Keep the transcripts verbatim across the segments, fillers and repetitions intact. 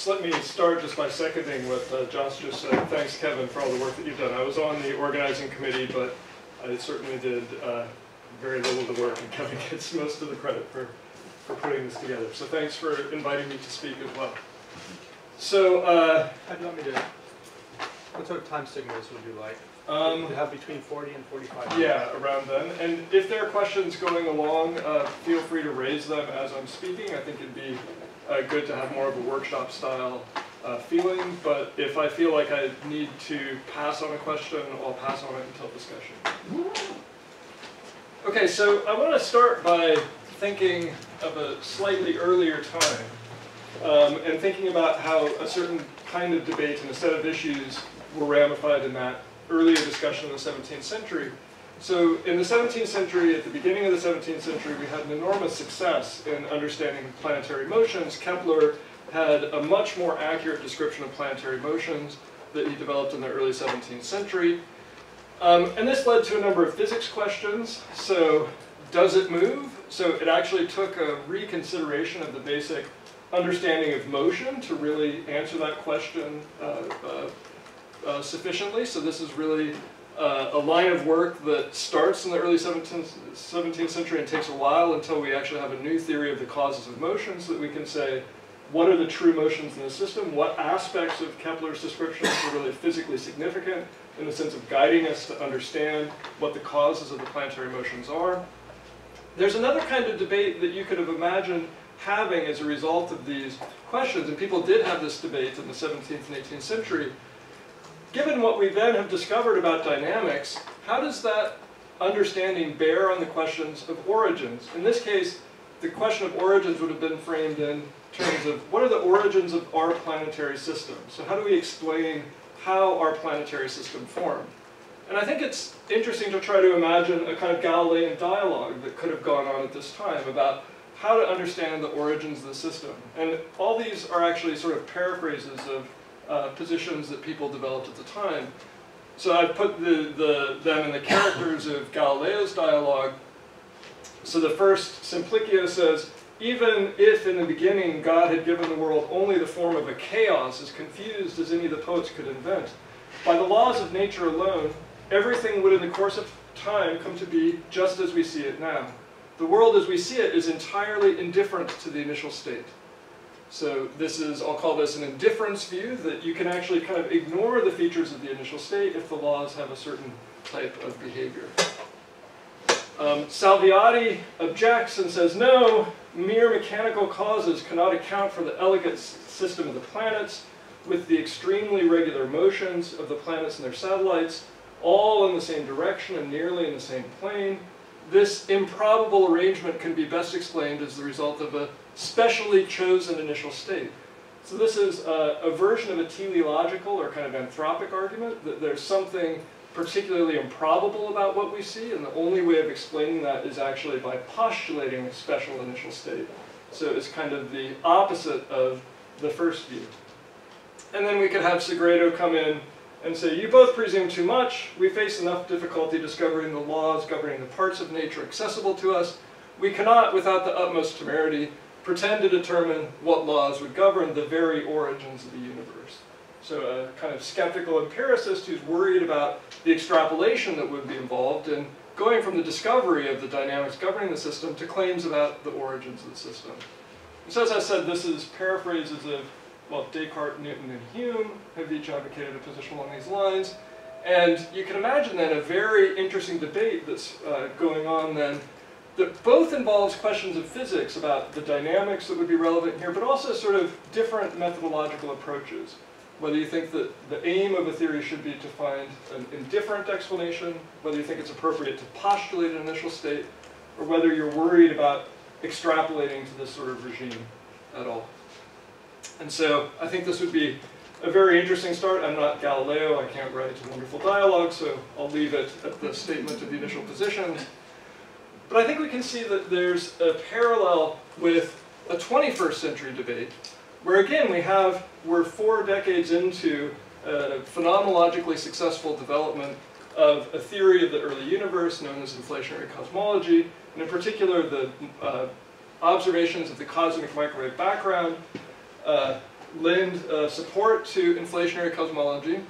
So let me start just by seconding what uh, Josh just said. Thanks, Kevin, for all the work that you've done. I was on the organizing committee, but I certainly did uh, very little of the work, and Kevin gets most of the credit for, for putting this together. So thanks for inviting me to speak as well. So, uh, how do you want me to? What sort of time signals would you like? Um, you have between forty and forty-five minutes. Yeah, around then. And if there are questions going along, uh, feel free to raise them as I'm speaking. I think it'd be uh, good to have more of a workshop style uh, feeling. But if I feel like I need to pass on a question, I'll pass on it until discussion. Okay, so I want to start by thinking of a slightly earlier time um, and thinking about how a certain kind of debate and a set of issues were ramified in that earlier discussion in the seventeenth century. So in the seventeenth century, at the beginning of the seventeenth century, we had an enormous success in understanding planetary motions. Kepler had a much more accurate description of planetary motions that he developed in the early seventeenth century. Um, and this led to a number of physics questions. So does it move? So it actually took a reconsideration of the basic understanding of motion to really answer that question uh, uh, Uh, sufficiently. So this is really uh, a line of work that starts in the early seventeenth century and takes a while until we actually have a new theory of the causes of motion so that we can say, what are the true motions in the system? What aspects of Kepler's descriptions are really physically significant in the sense of guiding us to understand what the causes of the planetary motions are? There's another kind of debate that you could have imagined having as a result of these questions, and people did have this debate in the seventeenth and eighteenth century. Given what we then have discovered about dynamics, how does that understanding bear on the questions of origins? In this case, the question of origins would have been framed in terms of what are the origins of our planetary system? So how do we explain how our planetary system formed? And I think it's interesting to try to imagine a kind of Galilean dialogue that could have gone on at this time about how to understand the origins of the system. And all these are actually sort of paraphrases of Uh, positions that people developed at the time. So I put the, the, them in the characters of Galileo's dialogue. So the first, Simplicio says, even if in the beginning God had given the world only the form of a chaos as confused as any of the poets could invent, by the laws of nature alone, everything would in the course of time come to be just as we see it now. The world as we see it is entirely indifferent to the initial state. So this is, I'll call this an indifference view, that you can actually kind of ignore the features of the initial state if the laws have a certain type of behavior. Um, Salviati objects and says, no, mere mechanical causes cannot account for the elegant system of the planets with the extremely regular motions of the planets and their satellites, all in the same direction and nearly in the same plane. This improbable arrangement can be best explained as the result of a specially chosen initial state. So this is a, a version of a teleological or kind of anthropic argument, that there's something particularly improbable about what we see, and the only way of explaining that is actually by postulating a special initial state. So it's kind of the opposite of the first view. And then we could have Segredo come in and say, you both presume too much. We face enough difficulty discovering the laws governing the parts of nature accessible to us. We cannot, without the utmost temerity, pretend to determine what laws would govern the very origins of the universe. So a kind of skeptical empiricist who's worried about the extrapolation that would be involved in going from the discovery of the dynamics governing the system to claims about the origins of the system. And so as I said, this is paraphrases of, well, Descartes, Newton, and Hume have each advocated a position along these lines. And you can imagine then a very interesting debate that's uh, going on then, that both involves questions of physics about the dynamics that would be relevant here, but also sort of different methodological approaches. Whether you think that the aim of a theory should be to find an indifferent explanation, whether you think it's appropriate to postulate an initial state, or whether you're worried about extrapolating to this sort of regime at all. And so I think this would be a very interesting start. I'm not Galileo, I can't write a wonderful dialogue, so I'll leave it at the statement of the initial positions. But I think we can see that there's a parallel with a twenty-first century debate, where again we have, we're four decades into a phenomenologically successful development of a theory of the early universe known as inflationary cosmology, and in particular the uh, observations of the cosmic microwave background, uh, lend uh, support to inflationary cosmology,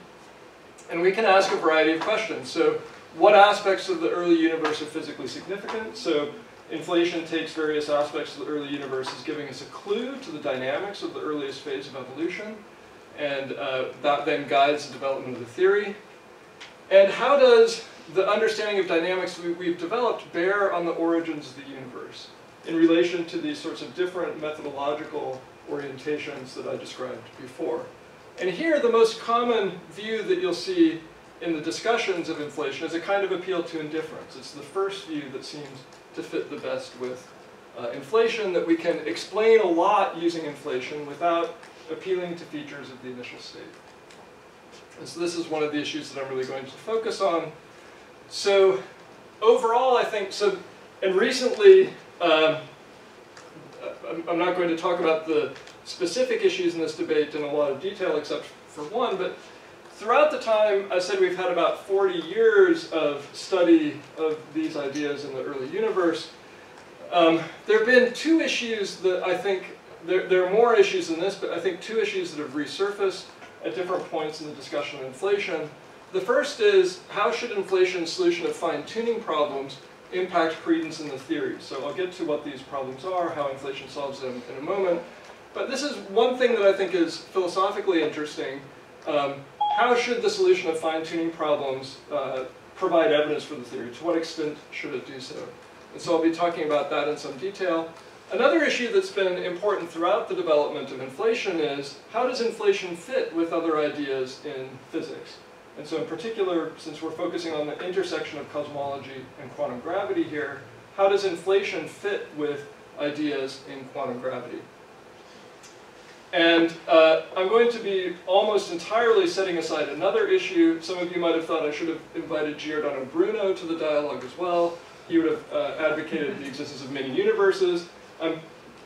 and we can ask a variety of questions. So what aspects of the early universe are physically significant? So inflation takes various aspects of the early universe as giving us a clue to the dynamics of the earliest phase of evolution, and uh, that then guides the development of the theory. And how does the understanding of dynamics we, we've developed bear on the origins of the universe in relation to these sorts of different methodological orientations that I described before? And here, the most common view that you'll see in the discussions of inflation is a kind of appeal to indifference. It's the first view that seems to fit the best with uh, inflation, that we can explain a lot using inflation without appealing to features of the initial state. And so this is one of the issues that I'm really going to focus on. So overall, I think, so, and recently, uh, I'm not going to talk about the specific issues in this debate in a lot of detail except for one, but throughout the time, I said we've had about forty years of study of these ideas in the early universe. Um, there have been two issues that I think, there, there are more issues than this, but I think two issues that have resurfaced at different points in the discussion of inflation. The first is, how should inflation's solution of fine-tuning problems impact credence in the theory? So I'll get to what these problems are, how inflation solves them in a moment. But this is one thing that I think is philosophically interesting. Um, how should the solution of fine-tuning problems uh, provide evidence for the theory? To what extent should it do so? And so I'll be talking about that in some detail. Another issue that's been important throughout the development of inflation is, how does inflation fit with other ideas in physics? And so in particular, since we're focusing on the intersection of cosmology and quantum gravity here, how does inflation fit with ideas in quantum gravity? And uh, I'm going to be almost entirely setting aside another issue. Some of you might have thought I should have invited Giordano Bruno to the dialogue as well. He would have uh, advocated the existence of many universes. I'm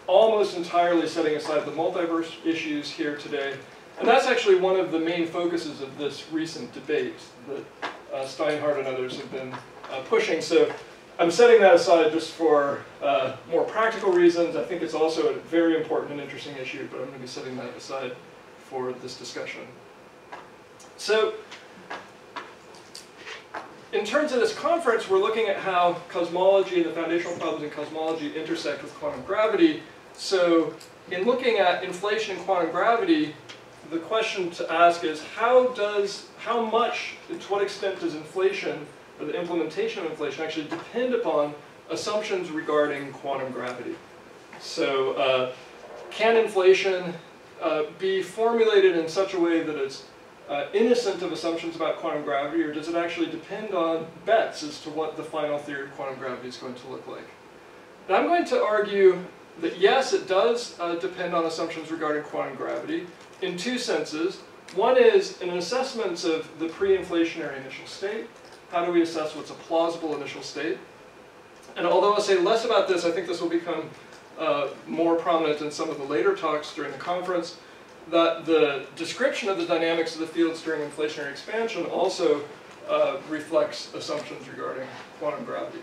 almost entirely setting aside the multiverse issues here today. And that's actually one of the main focuses of this recent debate that uh, Steinhardt and others have been uh, pushing. So I'm setting that aside just for uh, more practical reasons. I think it's also a very important and interesting issue, but I'm going to be setting that aside for this discussion. So in terms of this conference, we're looking at how cosmology and the foundational problems in cosmology intersect with quantum gravity. So in looking at inflation and quantum gravity, the question to ask is, how does, how much, and to what extent does inflation, or the implementation of inflation, actually depend upon assumptions regarding quantum gravity? So uh, can inflation uh, be formulated in such a way that it's uh, innocent of assumptions about quantum gravity, or does it actually depend on bets as to what the final theory of quantum gravity is going to look like? And I'm going to argue that yes, it does uh, depend on assumptions regarding quantum gravity, in two senses. One is in assessments of the pre-inflationary initial state. How do we assess what's a plausible initial state? And although I'll say less about this, I think this will become uh, more prominent in some of the later talks during the conference, that the description of the dynamics of the fields during inflationary expansion also uh, reflects assumptions regarding quantum gravity.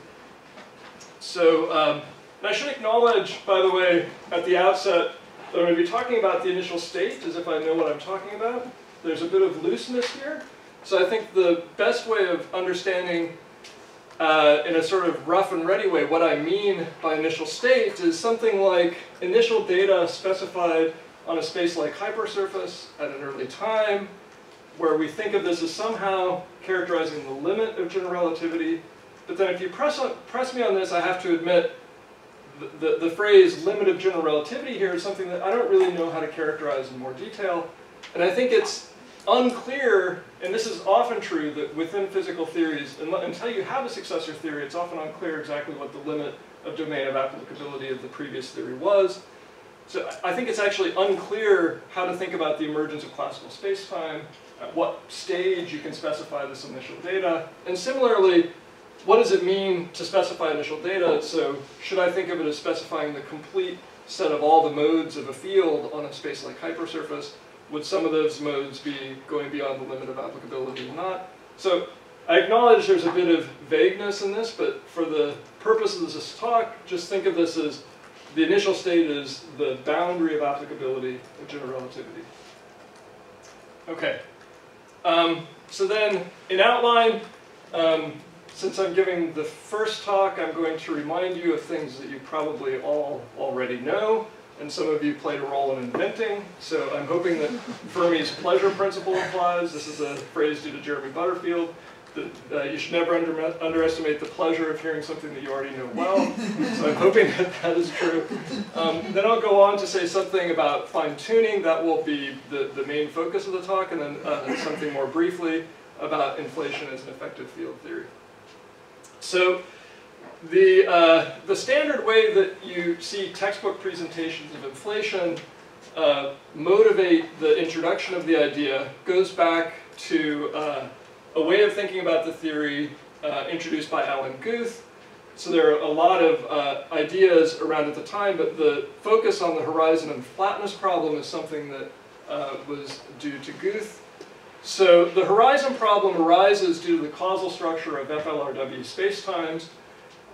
So, um, and I should acknowledge, by the way, at the outset, that I'm going to be talking about the initial state as if I know what I'm talking about. There's a bit of looseness here. So I think the best way of understanding uh, in a sort of rough and ready way what I mean by initial state is something like initial data specified on a space-like hypersurface at an early time, where we think of this as somehow characterizing the limit of general relativity. But then if you press, on, press me on this, I have to admit The, the phrase limit of general relativity here is something that I don't really know how to characterize in more detail. And I think it's unclear, and this is often true, that within physical theories, until you have a successor theory, it's often unclear exactly what the limit of domain of applicability of the previous theory was. So I think it's actually unclear how to think about the emergence of classical spacetime, at what stage you can specify this initial data. And similarly, what does it mean to specify initial data? So should I think of it as specifying the complete set of all the modes of a field on a space-like hypersurface? Would some of those modes be going beyond the limit of applicability or not? So I acknowledge there's a bit of vagueness in this, but for the purpose of this talk, just think of this as the initial state is the boundary of applicability of general relativity. Okay. Um, so then, in outline, um, since I'm giving the first talk, I'm going to remind you of things that you probably all already know, and some of you played a role in inventing. So I'm hoping that Fermi's pleasure principle applies. This is a phrase due to Jeremy Butterfield. That, uh, you should never under underestimate the pleasure of hearing something that you already know well. So I'm hoping that that is true. Um, then I'll go on to say something about fine-tuning. That will be the, the main focus of the talk. And then uh, something more briefly about inflation as an effective field theory. So the, uh, the standard way that you see textbook presentations of inflation uh, motivate the introduction of the idea goes back to uh, a way of thinking about the theory uh, introduced by Alan Guth. So there are a lot of uh, ideas around at the time, but the focus on the horizon and flatness problem is something that uh, was due to Guth. So the horizon problem arises due to the causal structure of F L R W spacetimes,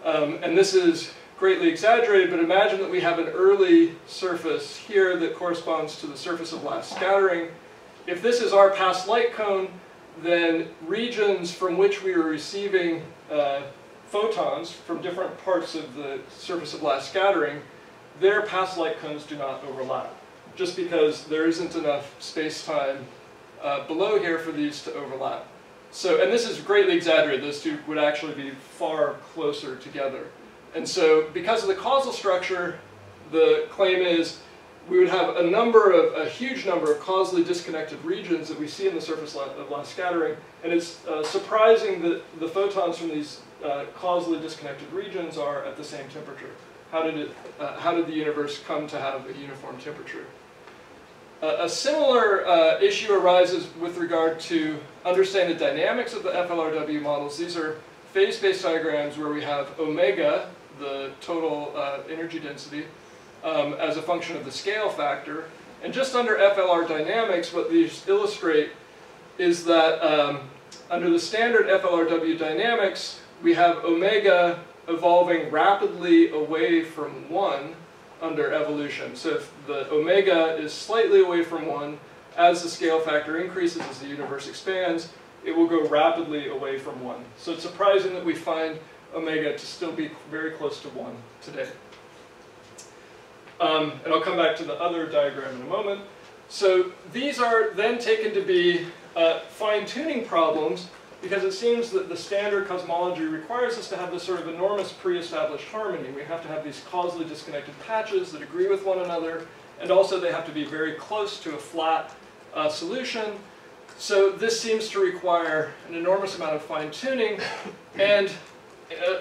um, and this is greatly exaggerated, but imagine that we have an early surface here that corresponds to the surface of last scattering. If this is our past light cone, then regions from which we are receiving uh, photons from different parts of the surface of last scattering, their past light cones do not overlap, just because there isn't enough space-time uh, below here for these to overlap. So, and this is greatly exaggerated. Those two would actually be far closer together. And so, because of the causal structure, the claim is we would have a number of, a huge number of causally disconnected regions that we see in the surface of last scattering, and it's uh, surprising that the photons from these uh, causally disconnected regions are at the same temperature. How did it, uh, how did the universe come to have a uniform temperature? Uh, a similar uh, issue arises with regard to understanding the dynamics of the F L R W models. These are phase-based diagrams where we have omega, the total uh, energy density, Um, as a function of the scale factor. And just under F L R dynamics, what these illustrate is that um, under the standard F L R W dynamics, we have omega evolving rapidly away from one under evolution. So if the omega is slightly away from one, as the scale factor increases, as the universe expands, it will go rapidly away from one. So it's surprising that we find omega to still be very close to one today. Um, and I'll come back to the other diagram in a moment. So these are then taken to be uh, fine-tuning problems, because it seems that the standard cosmology requires us to have this sort of enormous pre-established harmony. We have to have these causally disconnected patches that agree with one another, and also they have to be very close to a flat uh, solution. So this seems to require an enormous amount of fine-tuning, and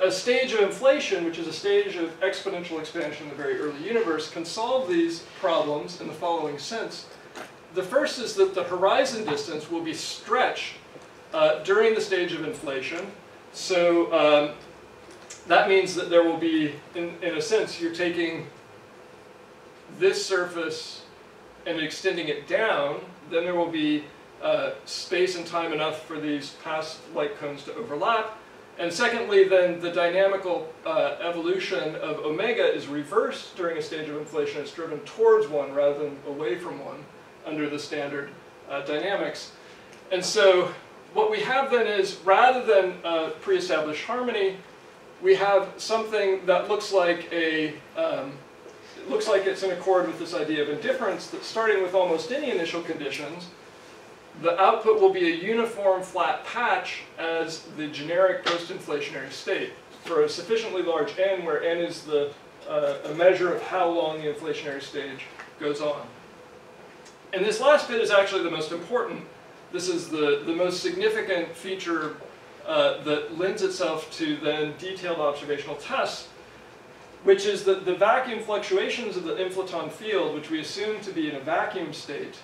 a stage of inflation, which is a stage of exponential expansion in the very early universe, can solve these problems in the following sense. The first is that the horizon distance will be stretched uh, during the stage of inflation. So um, that means that there will be, in, in a sense, you're taking this surface and extending it down, then there will be uh, space and time enough for these past light cones to overlap. And secondly, then, the dynamical uh, evolution of omega is reversed during a stage of inflation. It's driven towards one rather than away from one under the standard uh, dynamics. And so what we have then is, rather than uh, pre-established harmony, we have something that looks like a, um, it looks like it's in accord with this idea of indifference, that starting with almost any initial conditions, the output will be a uniform flat patch as the generic post-inflationary state for a sufficiently large n, where n is the, uh, a measure of how long the inflationary stage goes on. And this last bit is actually the most important. This is the, the most significant feature uh, that lends itself to then detailed observational tests, which is that the vacuum fluctuations of the inflaton field, which we assume to be in a vacuum state,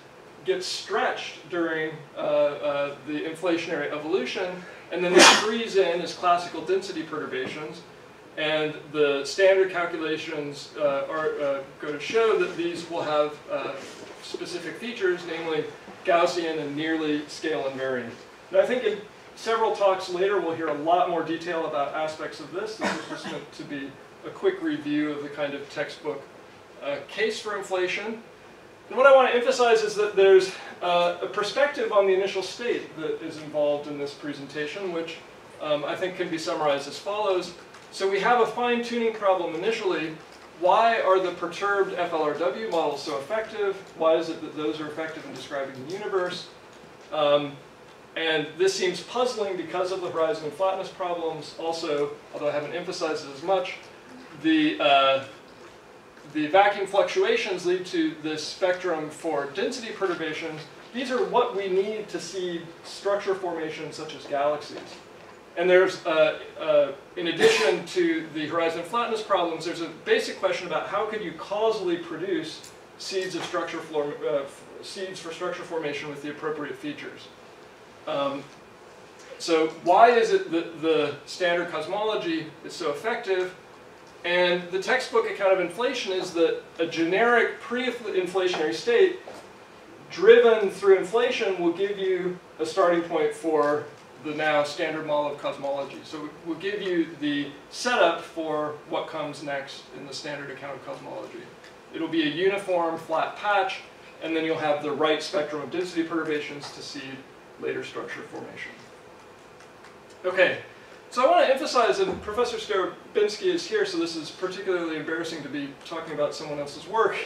gets stretched during uh, uh, the inflationary evolution, and then they freeze in as classical density perturbations. And the standard calculations uh, are uh, go to show that these will have uh, specific features, namely Gaussian and nearly scale invariant. And I think in Several talks later, we'll hear a lot more detail about aspects of this. This is just meant to be a quick review of the kind of textbook uh, case for inflation. And what I want to emphasize is that there's uh, a perspective on the initial state that is involved in this presentation, which um, I think can be summarized as follows. So we have a fine-tuning problem initially. Why are the perturbed F L R W models so effective? Why is it that those are effective in describing the universe? Um, and this seems puzzling because of the horizon and flatness problems. Also, although I haven't emphasized it as much, the, uh, the vacuum fluctuations lead to this spectrum for density perturbations. These are what we need to see structure formations such as galaxies. And there's, uh, uh, in addition to the horizon flatness problems, there's a basic question about how could you causally produce seeds of structure form uh, seeds for structure formation with the appropriate features. Um, so why is it that the standard cosmology is so effective? And the textbook account of inflation is that a generic pre-inflationary state driven through inflation will give you a starting point for the now standard model of cosmology. So we'll give you the setup for what comes next in the standard account of cosmology. It'll be a uniform flat patch, and then you'll have the right spectrum of density perturbations to seed later structure formation. Okay, so I want to emphasize that Professor Starobinsky is here, so this is particularly embarrassing to be talking about someone else's work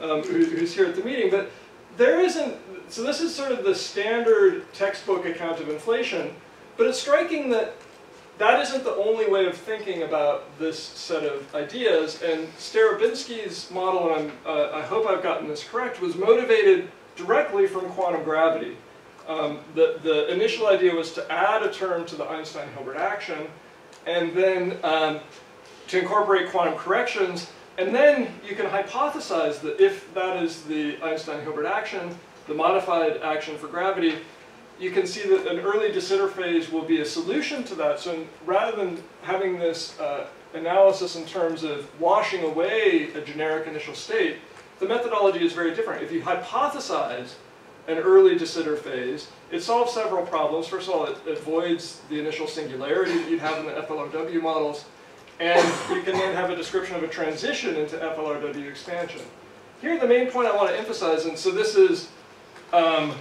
um, who's here at the meeting, but there isn't, so this is sort of the standard textbook account of inflation, but it's striking that that isn't the only way of thinking about this set of ideas, and Starobinsky's model, and uh, I hope I've gotten this correct, was motivated directly from quantum gravity. Um, the, the initial idea was to add a term to the Einstein-Hilbert action, and then um, to incorporate quantum corrections. And then you can hypothesize that if that is the Einstein-Hilbert action, the modified action for gravity, you can see that an early de Sitter phase will be a solution to that. So rather than having this uh, analysis in terms of washing away a generic initial state, the methodology is very different. If you hypothesize an early de Sitter phase, it solves several problems. First of all, it avoids the initial singularity that you'd have in the F L R W models. And you can then have a description of a transition into F L R W expansion. Here, the main point I want to emphasize, and so this is, um,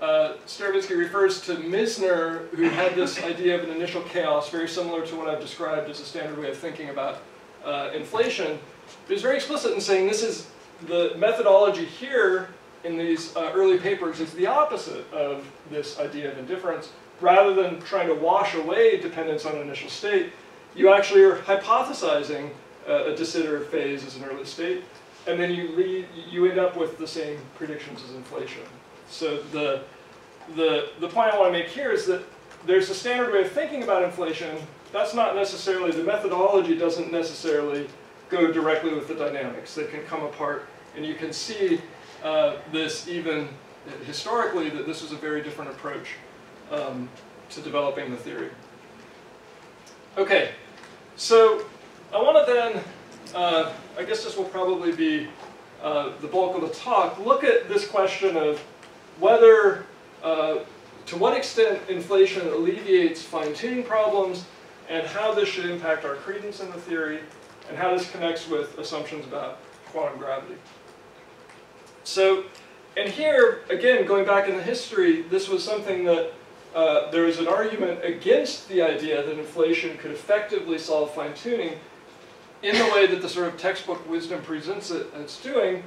uh, Starobinsky refers to Misner, who had this idea of an initial chaos, very similar to what I've described as a standard way of thinking about uh, inflation. But he's very explicit in saying this is the methodology here in these uh, early papers is the opposite of this idea of indifference. Rather than trying to wash away dependence on initial state, you actually are hypothesizing uh, a de Sitter phase as an early state, and then you lead, you end up with the same predictions as inflation. So the, the, the point I want to make here is that there's a standard way of thinking about inflation. That's not necessarily, the methodology doesn't necessarily go directly with the dynamics. They can come apart, and you can see uh, this even historically, that this is a very different approach um, to developing the theory. Okay, so I want to then, uh, I guess this will probably be uh, the bulk of the talk, look at this question of whether, uh, to what extent inflation alleviates fine-tuning problems, and how this should impact our credence in the theory, and how this connects with assumptions about quantum gravity. So, and here, again, going back in the history, this was something that Uh, there was an argument against the idea that inflation could effectively solve fine-tuning in the way that the sort of textbook wisdom presents it as doing.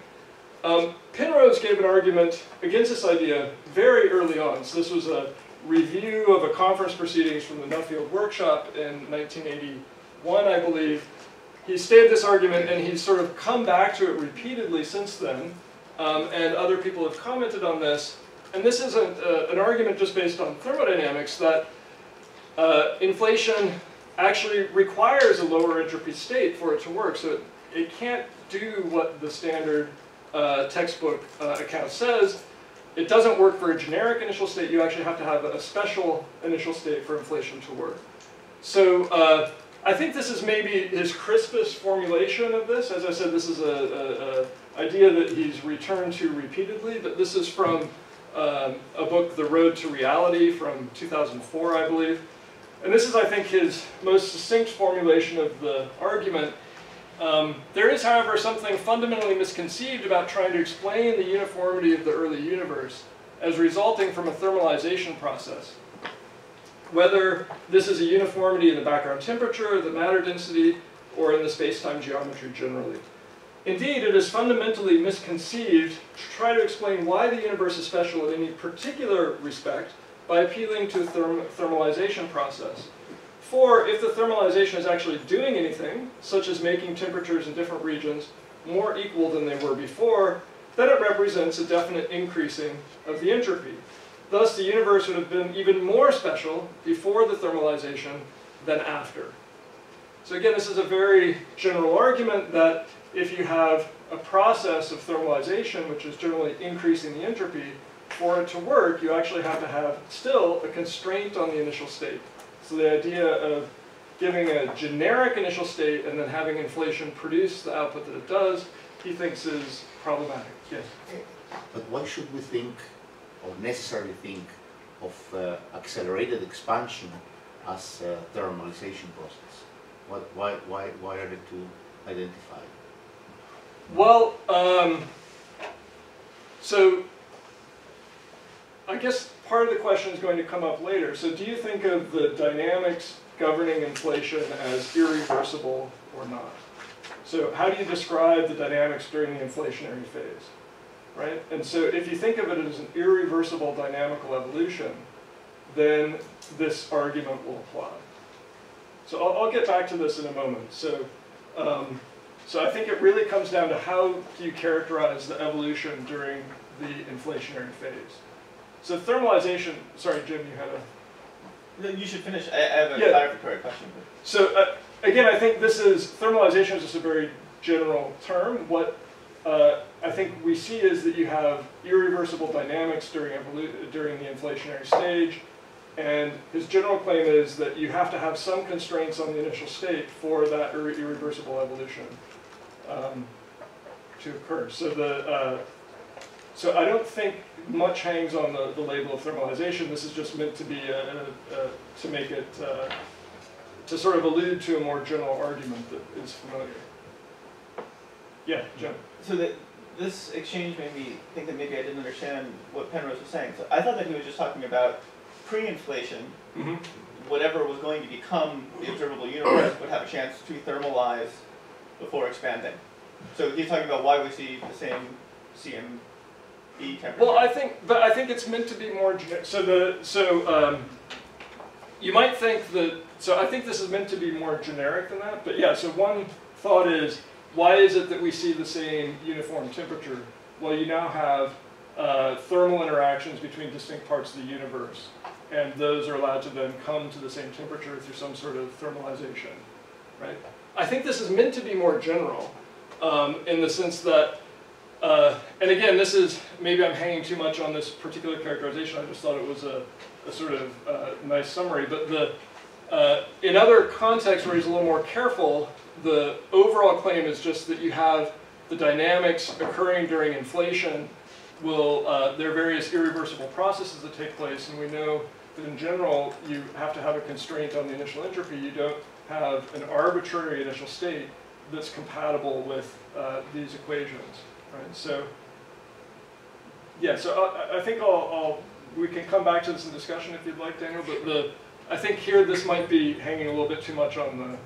Um, Penrose gave an argument against this idea very early on. So this was a review of a conference proceedings from the Nuffield workshop in nineteen eighty-one, I believe. He stated this argument, and he's sort of come back to it repeatedly since then, um, and other people have commented on this. And this is a, uh, an argument just based on thermodynamics that uh, inflation actually requires a lower entropy state for it to work. So it, it can't do what the standard uh, textbook uh, account says. It doesn't work for a generic initial state. You actually have to have a special initial state for inflation to work. So uh, I think this is maybe his crispest formulation of this. As I said, this is an idea that he's returned to repeatedly, but this is from um, a book, The Road to Reality, from two thousand four, I believe. And this is, I think, his most succinct formulation of the argument. Um, there is, however, something fundamentally misconceived about trying to explain the uniformity of the early universe as resulting from a thermalization process. Whether this is a uniformity in the background temperature, the matter density, or in the space-time geometry generally. Indeed, it is fundamentally misconceived to try to explain why the universe is special in any particular respect by appealing to the therm thermalization process. For if the thermalization is actually doing anything, such as making temperatures in different regions more equal than they were before, then it represents a definite increasing of the entropy. Thus, the universe would have been even more special before the thermalization than after. So again, this is a very general argument that if you have a process of thermalization, which is generally increasing the entropy, for it to work, you actually have to have still a constraint on the initial state. So the idea of giving a generic initial state and then having inflation produce the output that it does, he thinks is problematic. Yes? But why should we think, or necessarily think, of uh, accelerated expansion as a thermalization process? What, why, why, why are the two identified? Well, um, so I guess part of the question is going to come up later. So do you think of the dynamics governing inflation as irreversible or not? So how do you describe the dynamics during the inflationary phase? Right? And so if you think of it as an irreversible dynamical evolution, then this argument will apply. So I'll, I'll get back to this in a moment. So, um, so I think it really comes down to how do you characterize the evolution during the inflationary phase. So thermalization, sorry, Jim, you had a... No, you should finish. I have a yeah. clarificatory question. So uh, again, I think this is, thermalization is just a very general term. What uh, I think we see is that you have irreversible dynamics during, during the inflationary stage. And his general claim is that you have to have some constraints on the initial state for that irre irreversible evolution um, to occur. So the... Uh, So I don't think much hangs on the, the label of thermalization. This is just meant to be a, a, a, to make it uh, to sort of allude to a more general argument that is familiar. Yeah, Jim. So that this exchange made me think that maybe I didn't understand what Penrose was saying. So I thought that he was just talking about pre-inflation. Mm-hmm. Whatever was going to become the observable universe would have a chance to thermalize before expanding. So he's talking about why we see the same C M. Well, I think, but I think it's meant to be more generic. So the so um, you might think that. So I think this is meant to be more generic than that. But yeah. So one thought is, why is it that we see the same uniform temperature? Well, you now have uh, thermal interactions between distinct parts of the universe, and those are allowed to then come to the same temperature through some sort of thermalization, right? I think this is meant to be more general, um, in the sense that. Uh, and again, this is, maybe I'm hanging too much on this particular characterization. I just thought it was a, a sort of uh, nice summary. But the, uh, in other contexts where he's a little more careful, the overall claim is just that you have the dynamics occurring during inflation. Will, uh, there are various irreversible processes that take place. And we know that in general, you have to have a constraint on the initial entropy. You don't have an arbitrary initial state that's compatible with uh, these equations. Right, so, yeah, so I, I think I'll, I'll, we can come back to this in discussion if you'd like, Daniel, but the, I think here this might be hanging a little bit too much on the,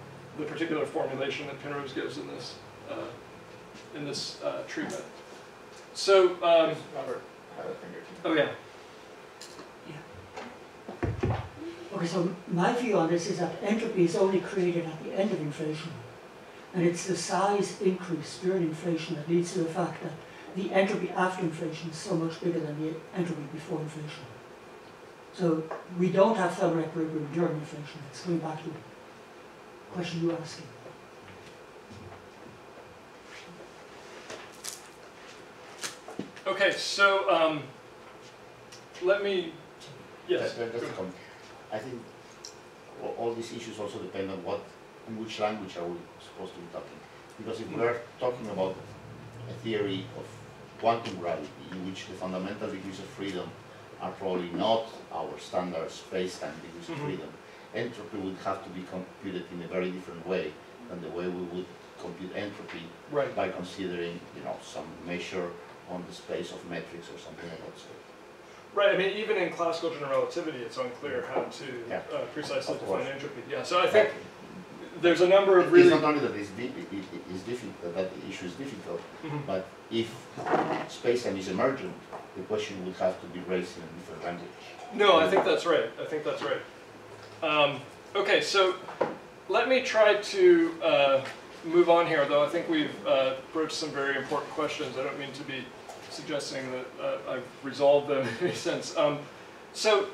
the particular formulation that Penrose gives in this, uh, in this uh, treatment. So, um, Robert, have a finger too. Oh, yeah. Yeah. Okay, so my view on this is that entropy is only created at the end of inflation. And it's the size increase during inflation that leads to the fact that the entropy after inflation is so much bigger than the entropy before inflation. So we don't have thermal equilibrium during inflation. It's going back to the question you were asking. Okay, so um, let me. Yes. That, that, that's I think all these issues also depend on what, in which language are we supposed to be talking? Because if we are talking about a theory of quantum gravity, in which the fundamental degrees of freedom are probably not our standard space-time degrees of freedom, entropy would have to be computed in a very different way than the way we would compute entropy right. by considering, you know, some measure on the space of metrics or something of that sort. Right, I mean, even in classical general relativity, it's unclear how to yeah. uh, precisely define entropy. Yeah, so I think there's a number of really... It's not only that it's deep, it, it is difficult, that the issue is difficult, mm-hmm. but if space-time is emergent, the question would have to be raised in a different language. No, I think that's right. I think that's right. Um, okay, so let me try to uh, move on here, though I think we've uh, broached some very important questions. I don't mean to be suggesting that uh, I've resolved them in any sense. Um, so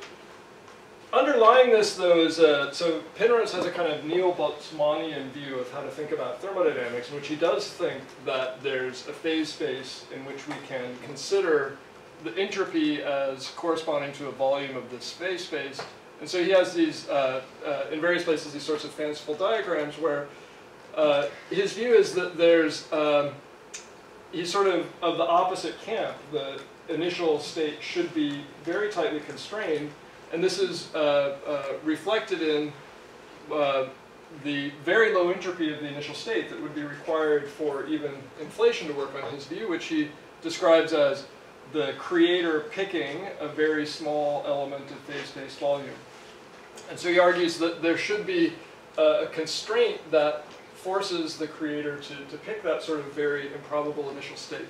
underlying this, though, is uh, so Penrose has a kind of neo-Boltzmannian view of how to think about thermodynamics, in which he does think that there's a phase space in which we can consider the entropy as corresponding to a volume of this phase space. And so he has these, uh, uh, in various places, these sorts of fanciful diagrams where uh, his view is that there's, um, he's sort of of the opposite camp. The initial state should be very tightly constrained, and this is uh, uh, reflected in uh, the very low entropy of the initial state that would be required for even inflation to work on his view, which he describes as the creator picking a very small element of phase-based volume. And so he argues that there should be a constraint that forces the creator to, to pick that sort of very improbable initial state.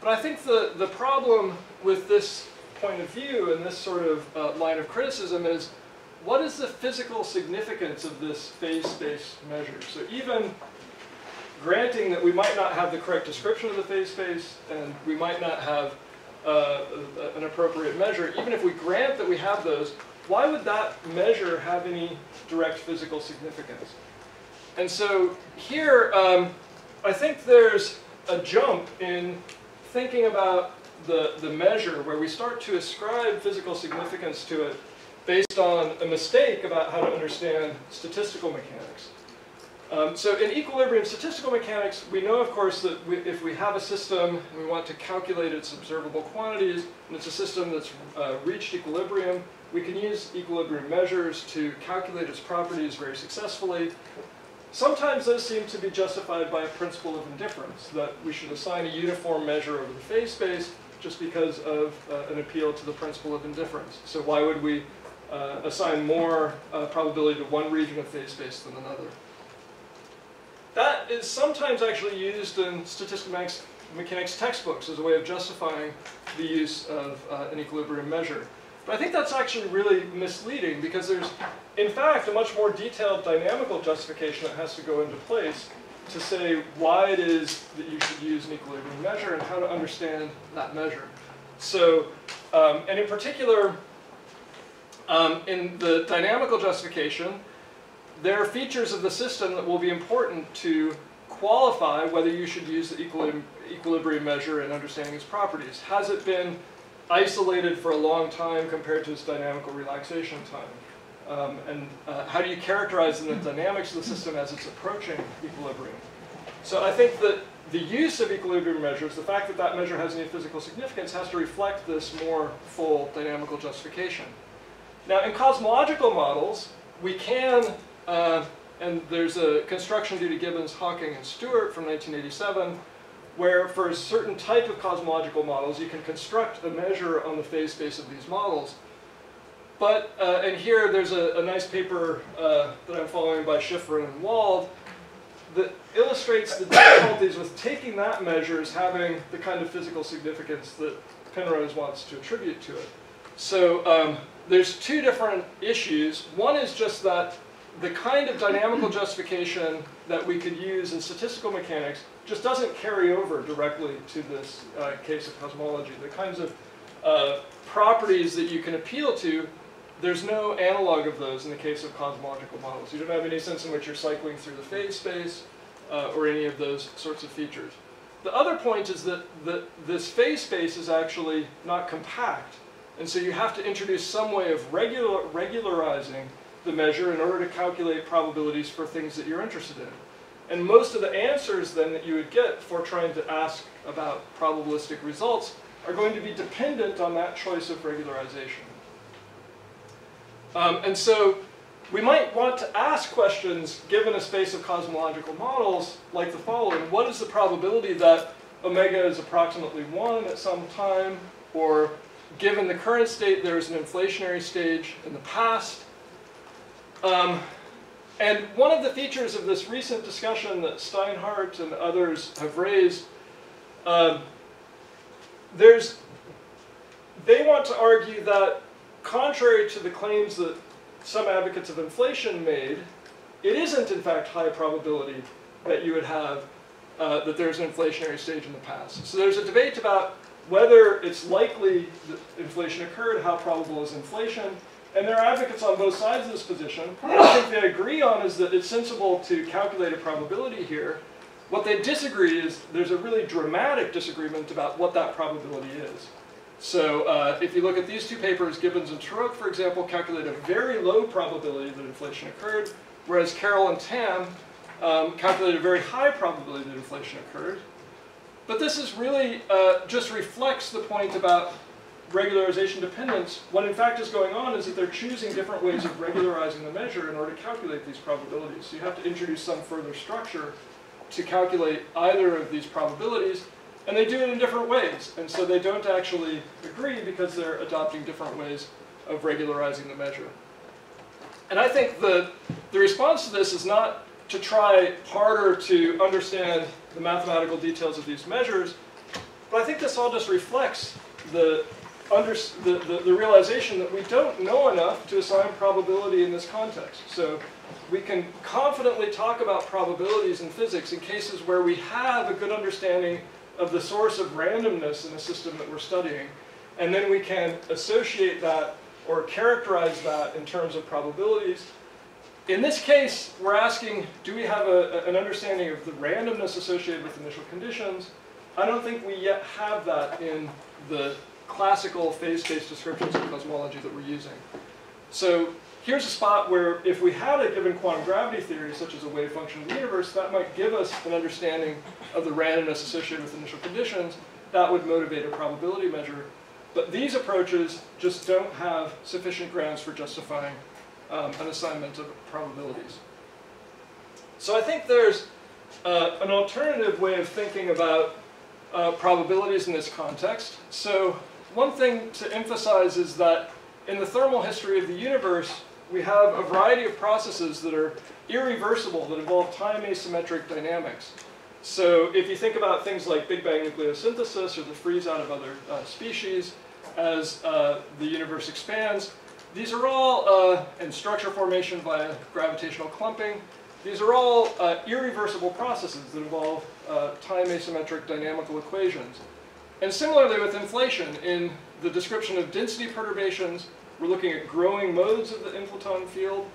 But I think the, the problem with this point of view and this sort of uh, line of criticism is, what is the physical significance of this phase-based measure? So even granting that we might not have the correct description of the phase space and we might not have Uh, an appropriate measure, even if we grant that we have those, why would that measure have any direct physical significance? And so here, um, I think there's a jump in thinking about the, the measure where we start to ascribe physical significance to it based on a mistake about how to understand statistical mechanics. Um, so in equilibrium statistical mechanics, we know, of course, that we, if we have a system and we want to calculate its observable quantities, and it's a system that's uh, reached equilibrium, we can use equilibrium measures to calculate its properties very successfully. Sometimes those seem to be justified by a principle of indifference, that we should assign a uniform measure over the phase space just because of uh, an appeal to the principle of indifference. So why would we uh, assign more uh, probability to one region of phase space than another? That is sometimes actually used in statistical mechanics textbooks as a way of justifying the use of uh, an equilibrium measure. But I think that's actually really misleading because there's, in fact, a much more detailed dynamical justification that has to go into place to say why it is that you should use an equilibrium measure and how to understand that measure. So, um, and in particular, um, in the dynamical justification, there are features of the system that will be important to qualify whether you should use the equilibrium, equilibrium measure in understanding its properties. Has it been isolated for a long time compared to its dynamical relaxation time? Um, and uh, how do you characterize the dynamics of the system as it's approaching equilibrium? So I think that the use of equilibrium measures, the fact that that measure has any physical significance, has to reflect this more full dynamical justification. Now, in cosmological models, we can Uh, and there's a construction due to Gibbons, Hawking, and Stewart from nineteen eighty-seven, where for a certain type of cosmological models, you can construct a measure on the phase space of these models. But, uh, and here there's a, a nice paper uh, that I'm following by Schiffer and Wald that illustrates the difficulties with taking that measure as having the kind of physical significance that Penrose wants to attribute to it. So um, there's two different issues. One is just that the kind of dynamical justification that we could use in statistical mechanics just doesn't carry over directly to this uh, case of cosmology. The kinds of uh, properties that you can appeal to, there's no analog of those in the case of cosmological models. You don't have any sense in which you're cycling through the phase space uh, or any of those sorts of features. The other point is that the, this phase space is actually not compact, and so you have to introduce some way of regular, regularizing the measure in order to calculate probabilities for things that you're interested in. And most of the answers then that you would get for trying to ask about probabilistic results are going to be dependent on that choice of regularization. Um, and so we might want to ask questions given a space of cosmological models like the following. What is the probability that omega is approximately one at some time? Or given the current state, there is an inflationary stage in the past. Um, and one of the features of this recent discussion that Steinhardt and others have raised, uh, there's, they want to argue that contrary to the claims that some advocates of inflation made, it isn't in fact high probability that you would have uh, that there's an inflationary stage in the past. So there's a debate about whether it's likely that inflation occurred, how probable is inflation, and there are advocates on both sides of this position. What I think they agree on is that it's sensible to calculate a probability here. What they disagree is there's a really dramatic disagreement about what that probability is. So uh, if you look at these two papers, Gibbons and Turok, for example, calculate a very low probability that inflation occurred, whereas Carroll and Tam um, calculate a very high probability that inflation occurred. But this is really uh, just reflects the point about regularization dependence. What in fact is going on is that they're choosing different ways of regularizing the measure in order to calculate these probabilities. So you have to introduce some further structure to calculate either of these probabilities. And they do it in different ways. And so they don't actually agree because they're adopting different ways of regularizing the measure. And I think the, the response to this is not to try harder to understand the mathematical details of these measures, but I think this all just reflects the, under, the, the, the realization that we don't know enough to assign probability in this context. So we can confidently talk about probabilities in physics in cases where we have a good understanding of the source of randomness in a system that we're studying. And then we can associate that or characterize that in terms of probabilities. In this case, we're asking, do we have a, an understanding of the randomness associated with initial conditions? I don't think we yet have that in the classical phase-based descriptions of cosmology that we're using. So here's a spot where if we had a given quantum gravity theory, such as a wave function of the universe, that might give us an understanding of the randomness associated with initial conditions. That would motivate a probability measure. But these approaches just don't have sufficient grounds for justifying um, an assignment of probabilities. So I think there's uh, an alternative way of thinking about uh, probabilities in this context. So one thing to emphasize is that in the thermal history of the universe, we have a variety of processes that are irreversible, that involve time asymmetric dynamics. So if you think about things like Big Bang nucleosynthesis or the freeze out of other uh, species as uh, the universe expands, these are all, uh, and structure formation via gravitational clumping, these are all uh, irreversible processes that involve uh, time asymmetric dynamical equations. And similarly with inflation, in the description of density perturbations, we're looking at growing modes of the inflaton field.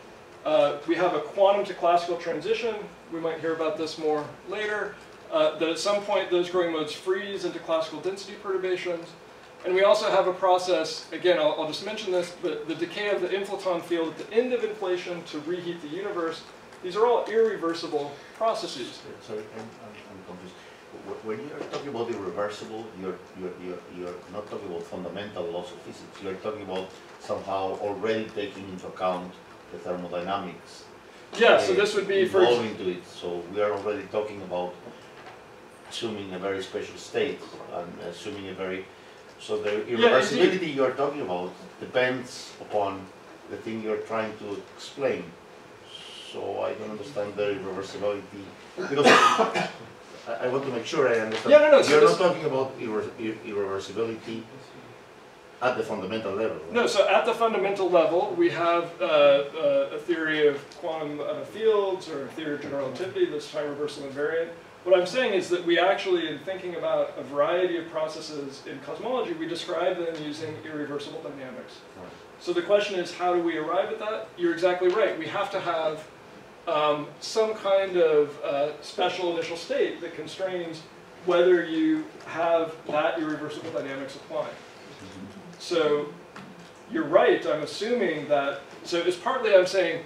Uh, we have a quantum to classical transition. We might hear about this more later, uh, that at some point those growing modes freeze into classical density perturbations. And we also have a process, again, I'll, I'll just mention this, but the decay of the inflaton field at the end of inflation to reheat the universe. These are all irreversible processes. Sorry, I'm, I'm confused. When you're talking about irreversible, you're, you're, you're, you're not talking about fundamental laws of physics. You're talking about somehow already taking into account the thermodynamics. Yeah, so this would be for into it. So we are already talking about assuming a very special state and assuming a very... So the irreversibility yeah, you're talking about depends upon the thing you're trying to explain. So I don't understand the irreversibility. Because I want to make sure I understand. Yeah, no, no, You're so not talking about irre irre irreversibility at the fundamental level. Right? No, so at the fundamental level, we have uh, uh, a theory of quantum uh, fields or a theory of general relativity that's time reversal invariant. What I'm saying is that we actually, in thinking about a variety of processes in cosmology, we describe them using irreversible dynamics. Right. So the question is, how do we arrive at that? You're exactly right. We have to have Um, some kind of uh, special initial state that constrains whether you have that irreversible dynamics applying. So you're right, I'm assuming that, so it's partly I'm saying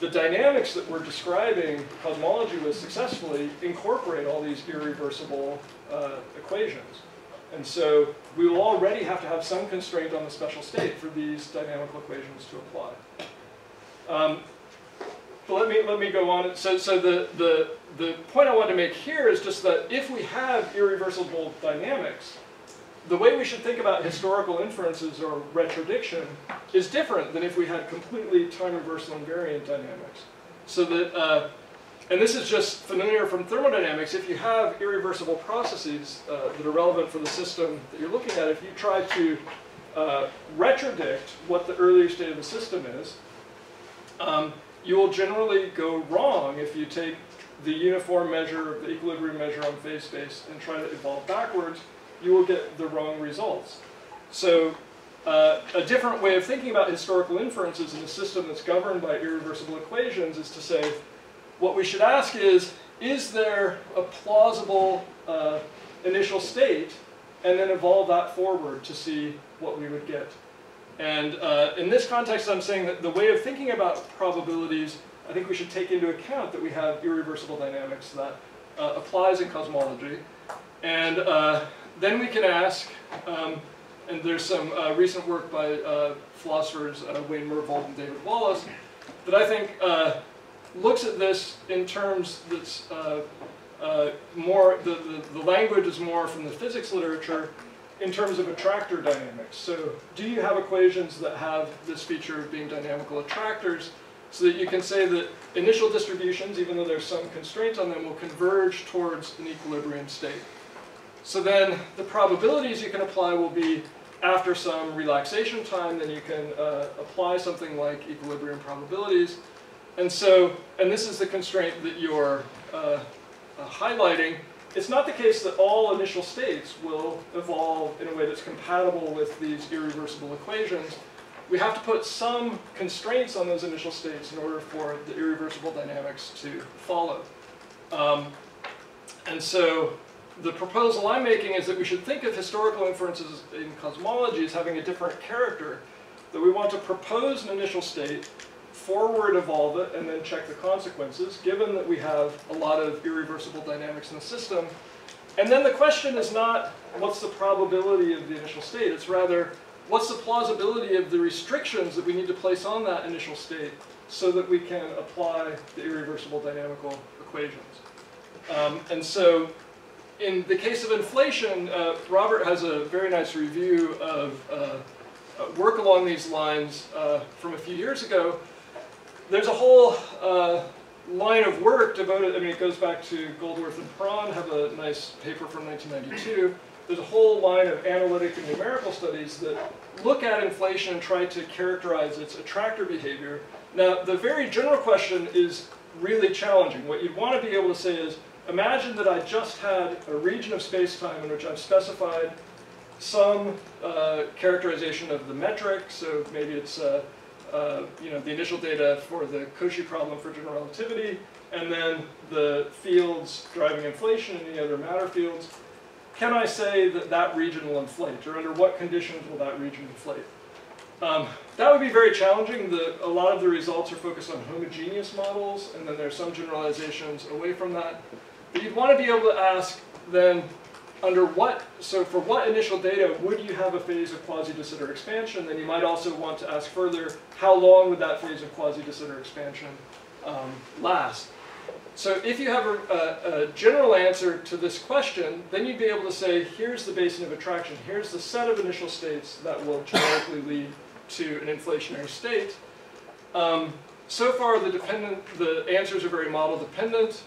the dynamics that we're describing cosmology with successfully incorporate all these irreversible uh, equations. And so we will already have to have some constraint on the special state for these dynamical equations to apply. Um, but let me, let me go on. So, so the, the, the point I want to make here is just that if we have irreversible dynamics, the way we should think about historical inferences or retrodiction is different than if we had completely time-reversal invariant dynamics. So that, uh, and this is just familiar from thermodynamics, if you have irreversible processes uh, that are relevant for the system that you're looking at, if you try to uh, retrodict what the earlier state of the system is, um, you will generally go wrong if you take the uniform measure, the equilibrium measure on phase space and try to evolve backwards. You will get the wrong results. So uh, a different way of thinking about historical inferences in a system that's governed by irreversible equations is to say, what we should ask is, is there a plausible uh, initial state, and then evolve that forward to see what we would get. And uh, in this context, I'm saying that the way of thinking about probabilities, I think we should take into account that we have irreversible dynamics that uh, applies in cosmology. And uh, then we can ask, um, and there's some uh, recent work by uh, philosophers uh, Wayne Myrvold and David Wallace that I think uh, looks at this in terms that's uh, uh, more, the, the, the language is more from the physics literature in terms of attractor dynamics. So do you have equations that have this feature of being dynamical attractors so that you can say that initial distributions, even though there's some constraints on them, will converge towards an equilibrium state? So then the probabilities you can apply will be after some relaxation time, then you can uh, apply something like equilibrium probabilities. And so, and this is the constraint that you're uh, uh, highlighting, it's not the case that all initial states will evolve in a way that's compatible with these irreversible equations. We have to put some constraints on those initial states in order for the irreversible dynamics to follow. Um, and so, the proposal I'm making is that we should think of historical inferences in cosmology as having a different character, that we want to propose an initial state, forward evolve it, and then check the consequences, given that we have a lot of irreversible dynamics in the system. And then the question is not, what's the probability of the initial state? It's rather, what's the plausibility of the restrictions that we need to place on that initial state so that we can apply the irreversible dynamical equations? Um, and so, in the case of inflation, uh, Robert has a very nice review of uh, work along these lines uh, from a few years ago. There's a whole uh, line of work devoted, I mean it goes back to Goldworth and Perron, have a nice paper from nineteen ninety-two. There's a whole line of analytic and numerical studies that look at inflation and try to characterize its attractor behavior. Now the very general question is really challenging. What you'd want to be able to say is, imagine that I just had a region of space-time in which I've specified some uh, characterization of the metric, so maybe it's uh, uh, you know, the initial data for the Cauchy problem for general relativity, and then the fields driving inflation and the other matter fields. Can I say that that region will inflate, or under what conditions will that region inflate? Um, that would be very challenging. The, a lot of the results are focused on homogeneous models, and then there's some generalizations away from that. But you'd want to be able to ask then under what, so for what initial data would you have a phase of quasi-de Sitter expansion? Then you might also want to ask further, how long would that phase of quasi-de Sitter expansion um, last? So if you have a, a, a general answer to this question, then you'd be able to say, here's the basin of attraction, here's the set of initial states that will generically lead to an inflationary state. Um, so far the, dependent, the answers are very model dependent.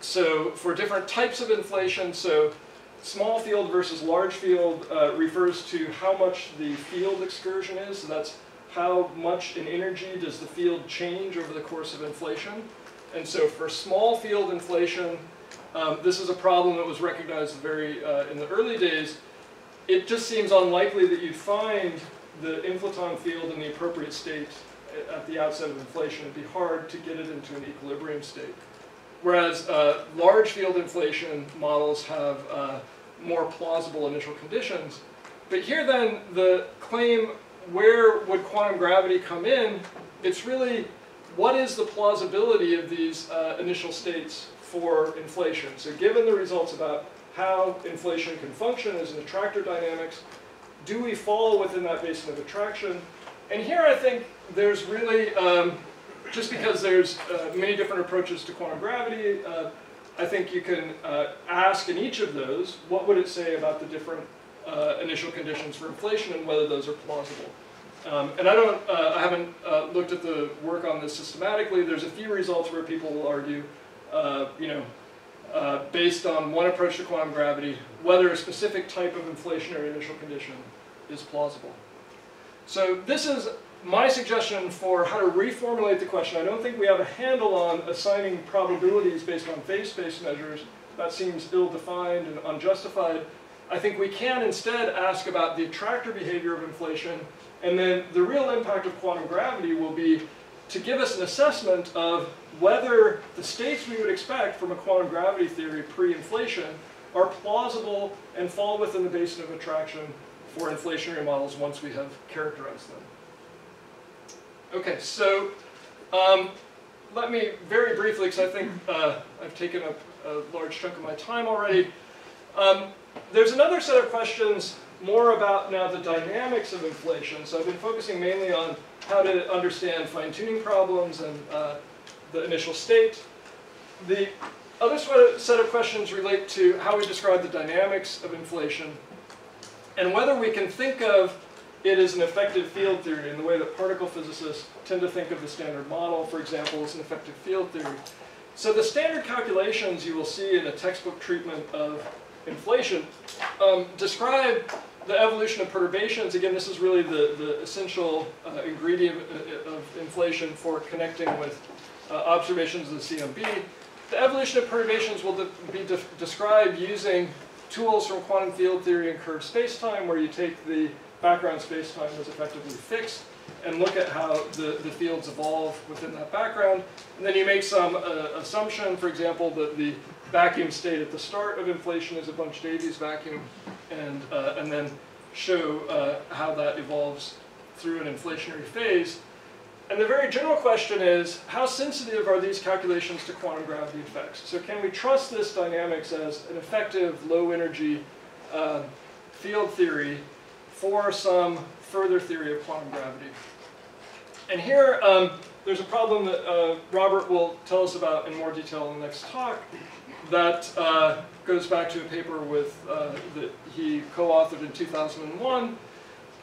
So for different types of inflation, so small field versus large field uh, refers to how much the field excursion is. So that's how much in energy does the field change over the course of inflation. And so for small field inflation, um, this is a problem that was recognized very uh, in the early days. It just seems unlikely that you'd find the inflaton field in the appropriate state at the outset of inflation. It'd be hard to get it into an equilibrium state. Whereas uh, large field inflation models have uh, more plausible initial conditions. But here then, the claim, where would quantum gravity come in? It's really what is the plausibility of these uh, initial states for inflation? So given the results about how inflation can function as an attractor dynamics, do we fall within that basin of attraction? And here I think there's really, um, just because there's uh, many different approaches to quantum gravity, uh, I think you can uh, ask in each of those, what would it say about the different uh, initial conditions for inflation and whether those are plausible? Um, and I don't, uh, I haven't uh, looked at the work on this systematically. There's a few results where people will argue, uh, you know, uh, based on one approach to quantum gravity, whether a specific type of inflationary initial condition is plausible. So this is my suggestion for how to reformulate the question. I don't think we have a handle on assigning probabilities based on phase space measures. That seems ill-defined and unjustified. I think we can instead ask about the attractor behavior of inflation, and then the real impact of quantum gravity will be to give us an assessment of whether the states we would expect from a quantum gravity theory pre-inflation are plausible and fall within the basin of attraction for inflationary models once we have characterized them. Okay, so um, let me very briefly, because I think uh, I've taken up a large chunk of my time already. Um, there's another set of questions more about now the dynamics of inflation. So I've been focusing mainly on how to understand fine-tuning problems and uh, the initial state. The other set of questions relate to how we describe the dynamics of inflation and whether we can think of it as an effective field theory in the way that particle physicists tend to think of the standard model, for example, as an effective field theory. So the standard calculations you will see in a textbook treatment of inflation um, describe the evolution of perturbations. Again, this is really the, the essential uh, ingredient of inflation for connecting with uh, observations of the C M B. The evolution of perturbations will de be de described using tools from quantum field theory and curved spacetime, where you take the background spacetime that's effectively fixed and look at how the, the fields evolve within that background. And then you make some uh, assumption, for example, that the vacuum state at the start of inflation is a Bunch-Davies vacuum, and, uh, and then show uh, how that evolves through an inflationary phase. And the very general question is, how sensitive are these calculations to quantum gravity effects? So can we trust this dynamics as an effective low-energy uh, field theory for some further theory of quantum gravity? And here, um, there's a problem that uh, Robert will tell us about in more detail in the next talk. That uh, goes back to a paper with, uh, that he co-authored in two thousand one.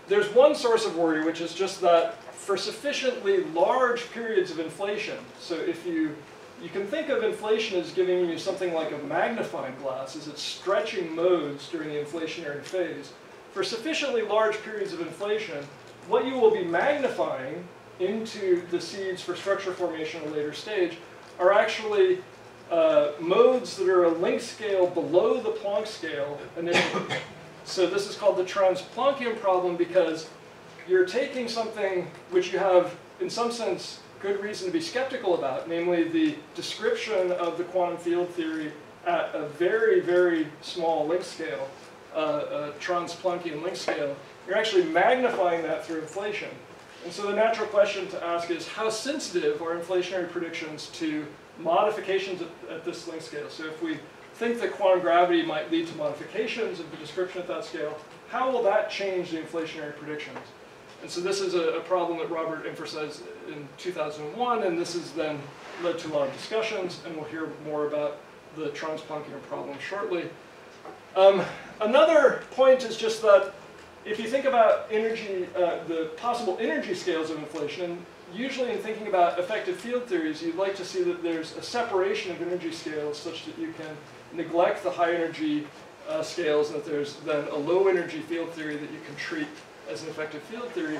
There's one source of worry, which is just that for sufficiently large periods of inflation, so if you, you can think of inflation as giving you something like a magnifying glass, as it's stretching modes during the inflationary phase. For sufficiently large periods of inflation, what you will be magnifying into the seeds for structure formation at a later stage are actually Uh, modes that are a length scale below the Planck scale initially. So this is called the trans-Planckian problem, because you're taking something which you have, in some sense, good reason to be skeptical about, namely the description of the quantum field theory at a very, very small length scale, uh, a trans-Planckian length scale. You're actually magnifying that through inflation. And so the natural question to ask is, how sensitive are inflationary predictions to modifications at, at this length scale? So if we think that quantum gravity might lead to modifications of the description at that scale, how will that change the inflationary predictions? And so this is a, a problem that Robert emphasized in two thousand one, and this has then led to a lot of discussions, and we'll hear more about the trans-Planckian problem shortly. Um, another point is just that if you think about energy, uh, the possible energy scales of inflation, usually in thinking about effective field theories, you'd like to see that there's a separation of energy scales such that you can neglect the high energy uh, scales, and that there's then a low energy field theory that you can treat as an effective field theory.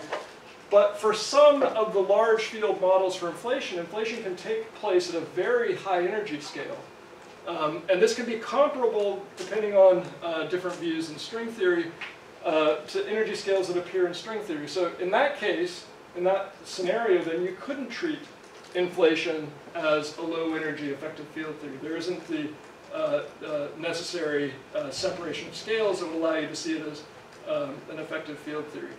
But for some of the large field models for inflation, inflation can take place at a very high energy scale. Um, and this can be comparable, depending on uh, different views in string theory, uh, to energy scales that appear in string theory. So in that case, in that scenario, then you couldn't treat inflation as a low-energy effective field theory. There isn't the uh, uh, necessary uh, separation of scales that would allow you to see it as um, an effective field theory.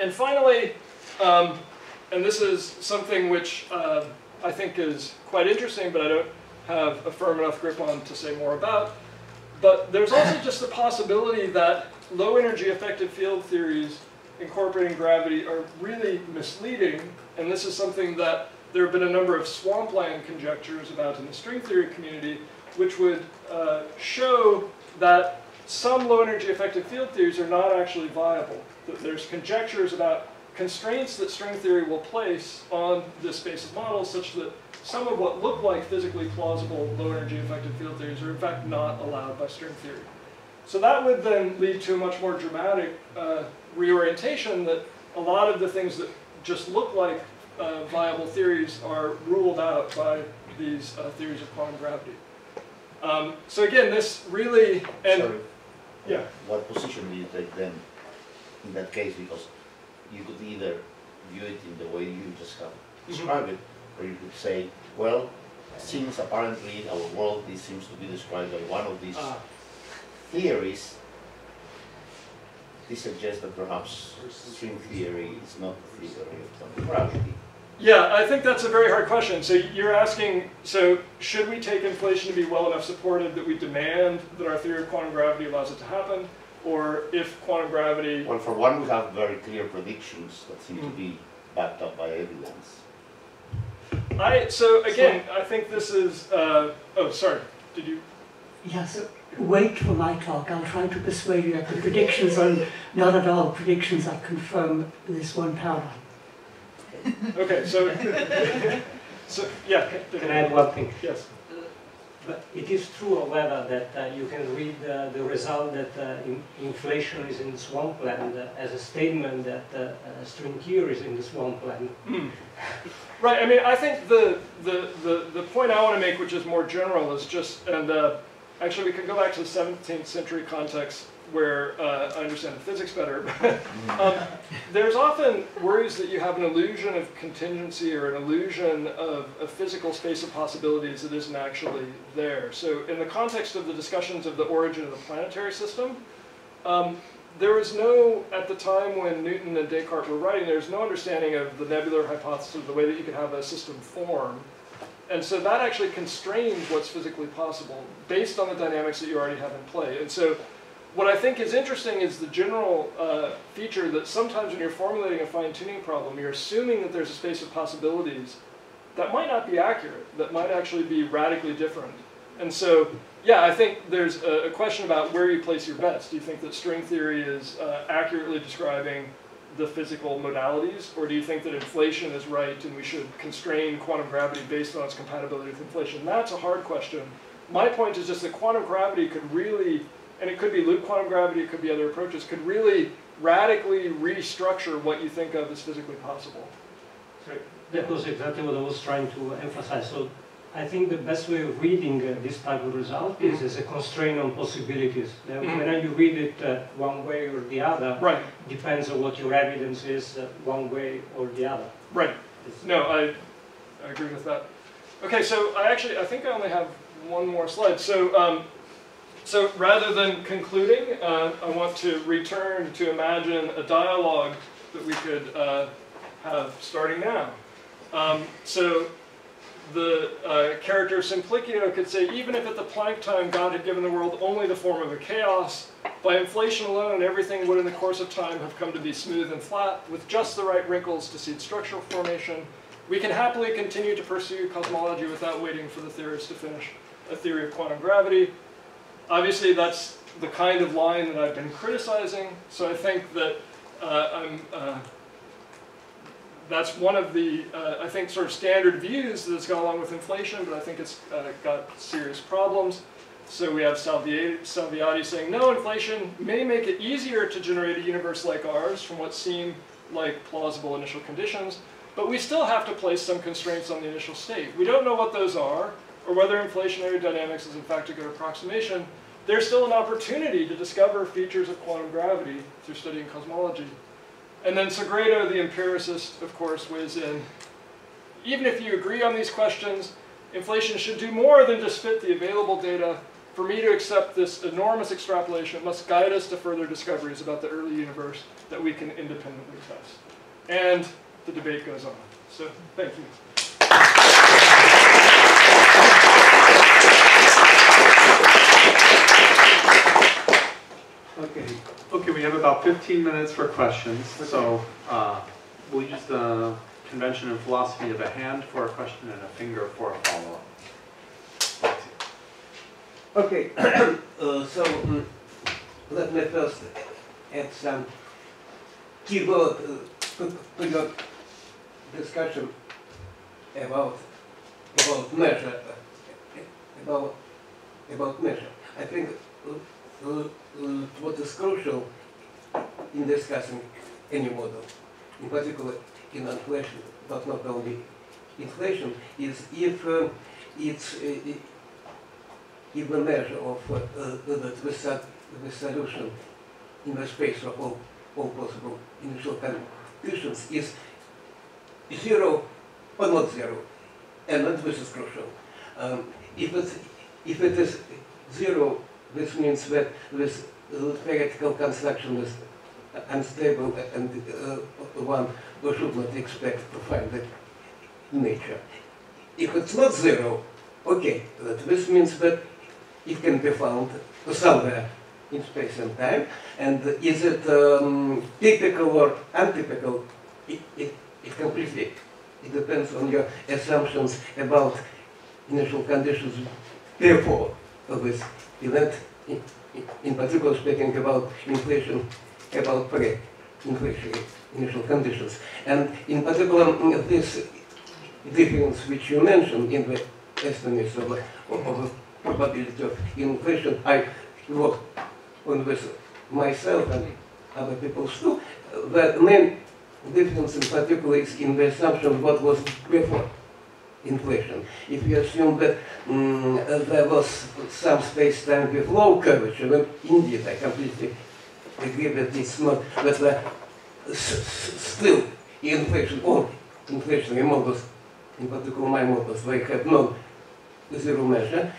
And finally, um, and this is something which uh, I think is quite interesting, but I don't have a firm enough grip on to say more about. But there's also just the possibility that low-energy effective field theories incorporating gravity are really misleading, and this is something that there have been a number of swampland conjectures about in the string theory community, which would uh, show that some low-energy effective field theories are not actually viable. That there's conjectures about constraints that string theory will place on this space of models such that some of what look like physically plausible low-energy effective field theories are in fact not allowed by string theory. So that would then lead to a much more dramatic uh, reorientation that a lot of the things that just look like uh, viable theories are ruled out by these uh, theories of quantum gravity. Um, so again, this really... And Sorry. Yeah. What position do you take then in that case? Because you could either view it in the way you just have described it, or you could say, well, since apparently our world this seems to be described by one of these uh, theories, this suggests that perhaps string theory is not the theory of quantum gravity. Yeah, I think that's a very hard question. So you're asking, so should we take inflation to be well enough supported that we demand that our theory of quantum gravity allows it to happen? Or if quantum gravity... Well, for one, we have very clear predictions that seem mm-hmm. to be backed up by evidence. I, so again, so, I think this is... Uh, oh, sorry, did you... Yes, wait for my talk. I'll try to persuade you that the predictions are not at all predictions that confirm this one paradigm. Okay, so, so yeah. Can I add one thing? Yes. But it is true, however, that uh, you can read uh, the result that uh, in inflation is in the swampland uh, as a statement that uh, uh, string theory is in the swampland. Mm. Right. I mean, I think the the the the point I want to make, which is more general, is just and uh, actually we can go back to the seventeenth century context, where uh, I understand the physics better. um, there's often worries that you have an illusion of contingency or an illusion of a physical space of possibilities that isn't actually there. So in the context of the discussions of the origin of the planetary system, um, there was no, at the time when Newton and Descartes were writing, there's no understanding of the nebular hypothesis of the way that you could have a system form. And so that actually constrains what's physically possible based on the dynamics that you already have in play. And so what I think is interesting is the general uh, feature that sometimes when you're formulating a fine-tuning problem, you're assuming that there's a space of possibilities that might not be accurate, that might actually be radically different. And so, yeah, I think there's a, a question about where you place your bets. Do you think that string theory is uh, accurately describing the physical modalities, or do you think that inflation is right and we should constrain quantum gravity based on its compatibility with inflation? That's a hard question. My point is just that quantum gravity could really... and it could be loop quantum gravity, it could be other approaches, could really radically restructure what you think of as physically possible. Sorry. That yeah. was exactly what I was trying to emphasize. So I think the best way of reading uh, this type of result mm-hmm. is as a constraint on possibilities. Uh, mm-hmm. Whether you read it uh, one way or the other right. depends on what your evidence is uh, one way or the other. Right. It's no, I, I agree with that. Okay, so I actually, I think I only have one more slide. So. Um, So rather than concluding, uh, I want to return to imagine a dialogue that we could uh, have starting now. Um, so the uh, character of Simplicio could say, even if at the Planck time God had given the world only the form of a chaos, by inflation alone everything would in the course of time have come to be smooth and flat, with just the right wrinkles to seed structural formation. We can happily continue to pursue cosmology without waiting for the theorists to finish a theory of quantum gravity. Obviously, that's the kind of line that I've been criticizing, so I think that uh, I'm, uh, that's one of the, uh, I think, sort of standard views that's gone along with inflation, but I think it's uh, got serious problems. So we have Salviati, Salviati saying, no, inflation may make it easier to generate a universe like ours from what seem like plausible initial conditions, but we still have to place some constraints on the initial state. We don't know what those are, or whether inflationary dynamics is in fact a good approximation. There's still an opportunity to discover features of quantum gravity through studying cosmology. And then Segredo, the empiricist, of course, weighs in. Even if you agree on these questions, inflation should do more than just fit the available data. For me to accept this enormous extrapolation, it must guide us to further discoveries about the early universe that we can independently test. And the debate goes on. So thank you. Okay. Okay, we have about fifteen minutes for questions. So uh, we'll use the convention and philosophy of a hand for a question and a finger for a follow-up. Okay, uh, so um, let me first add some keyboard uh, to your discussion about about measure, about about measure. I think uh, uh, what is crucial in discussing any model, in particular in inflation, but not only inflation, is if uh, it's uh, if the measure of uh, uh, the, the solution in the space of all, all possible initial conditions is zero or not zero, and that this is crucial. Um, if, it's, if it is zero, this means that this theoretical construction is unstable, and uh, one should not expect to find it in nature. If it's not zero, okay, that this means that it can be found somewhere in space and time, and is it um, typical or untypical? It, it, it completely it depends on your assumptions about initial conditions. Therefore, of this event, in, in particular speaking about inflation, about pre-inflation initial conditions, and in particular this difference which you mentioned in the estimates of the, of the probability of inflation. I work on this myself and other people too. The main difference in particular is in the assumption of what was before inflation. If you assume that um, there was some space-time with low curvature, then indeed I completely agree that it's not, that there still inflation or inflationary models, in particular my models, they have no zero measure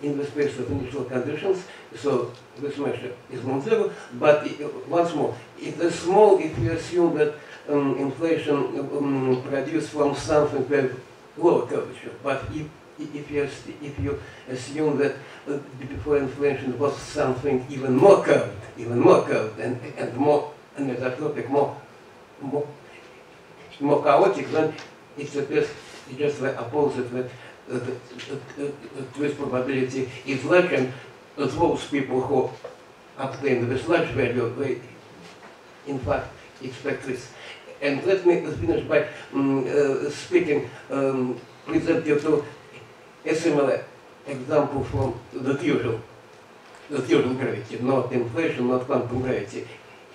in the space of initial conditions, so this measure is non-zero. But it, once more, it is small if you assume that um, inflation um, produced from something with lower curvature. But if, if, you, if you assume that uh, before inflation was something even more curved, even more curved and, and more anisotropic, more, more, more chaotic, then it appears just the opposite, that Uh, this probability is large, and those people who obtain this large value, they in fact expect this. And let me finish by um, uh, speaking, um, present you to a similar example from the usual, the usual gravity, not inflation, not quantum gravity,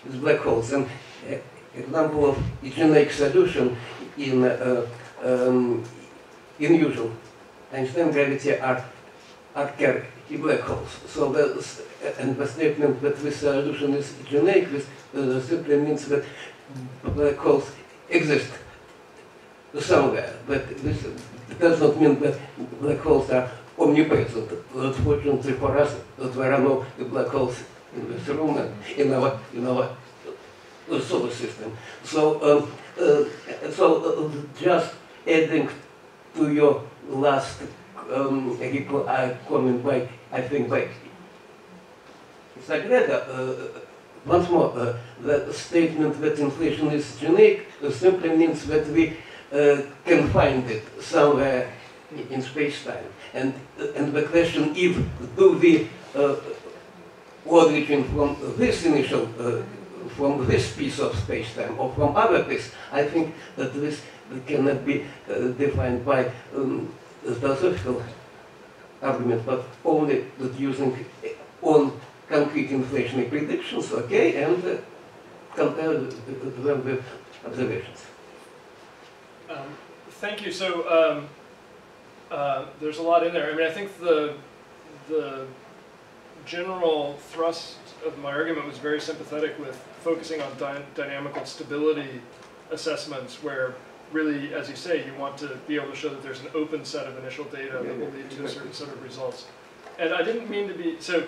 it's black holes. An uh, example of a generic solution in uh, um, unusual Einstein gravity are, are black holes. So the, and the statement that this solution is generic, this uh, simply means that black holes exist somewhere. But this does not mean that black holes are omnipresent. Fortunately for us, there are no black holes in this room and in our, in our solar system. So, um, uh, so uh, just adding to your last um, comment by, I think, by Segredo, uh, once more, uh, the statement that inflation is generic simply means that we uh, can find it somewhere in space-time. And, and the question, if do we uh, origin from this initial, uh, from this piece of space-time or from other piece, I think that this cannot be uh, defined by um, philosophical argument, but only that using on concrete inflationary predictions, okay, and uh, compare them with observations. Um, thank you. So um, uh, there's a lot in there. I mean, I think the the general thrust of my argument was very sympathetic with focusing on dy dynamical stability assessments, where really, as you say, you want to be able to show that there's an open set of initial data that will lead to a certain set of results. And I didn't mean to be, so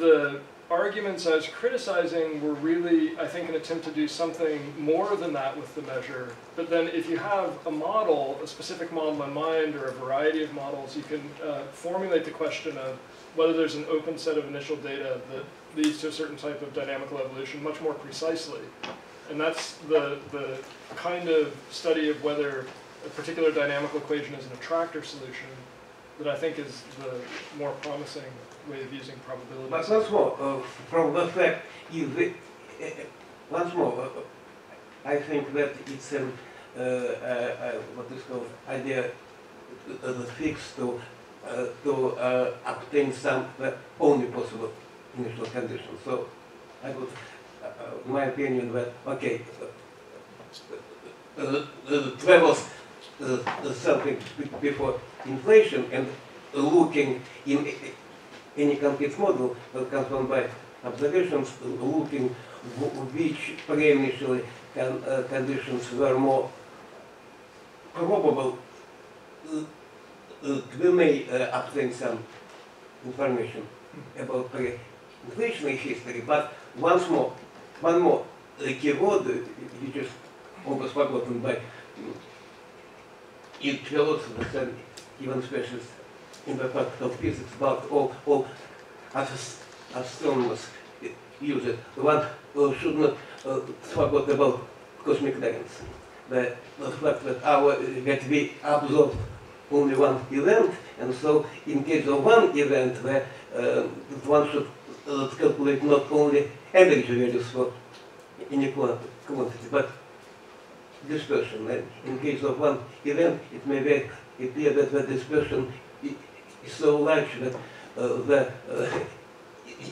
the arguments I was criticizing were really, I think, an attempt to do something more than that with the measure. But then if you have a model, a specific model in mind, or a variety of models, you can uh, formulate the question of whether there's an open set of initial data that leads to a certain type of dynamical evolution much more precisely. And that's the, the kind of study of whether a particular dynamical equation is an attractor solution that I think is the more promising way of using probability. But once more, uh, from the fact, if it, uh, once more, uh, I think that it's an, uh, uh, what is called, idea uh, the fix to, uh, to uh, obtain some the only possible initial condition. So I would, uh, my opinion that, okay, uh, uh, uh, travels uh, something before inflation and looking in any complete model that comes from by observations, looking which pre-initially con uh, conditions were more probable, uh, uh, we may uh, obtain some information about pre-inflationary history. But once more, one more uh, keyword, which is almost forgotten by it philosophers and even specialists in the fact of physics, but all, all astronomers use it. One uh, should not uh, forget about cosmic lengths. The, the fact that, our, that we absorb only one event, and so in case of one event, where, uh, one should uh, calculate not only average values for any quantity, but dispersion. And in case of one event, it may be appear that the dispersion is so large that, uh, that uh,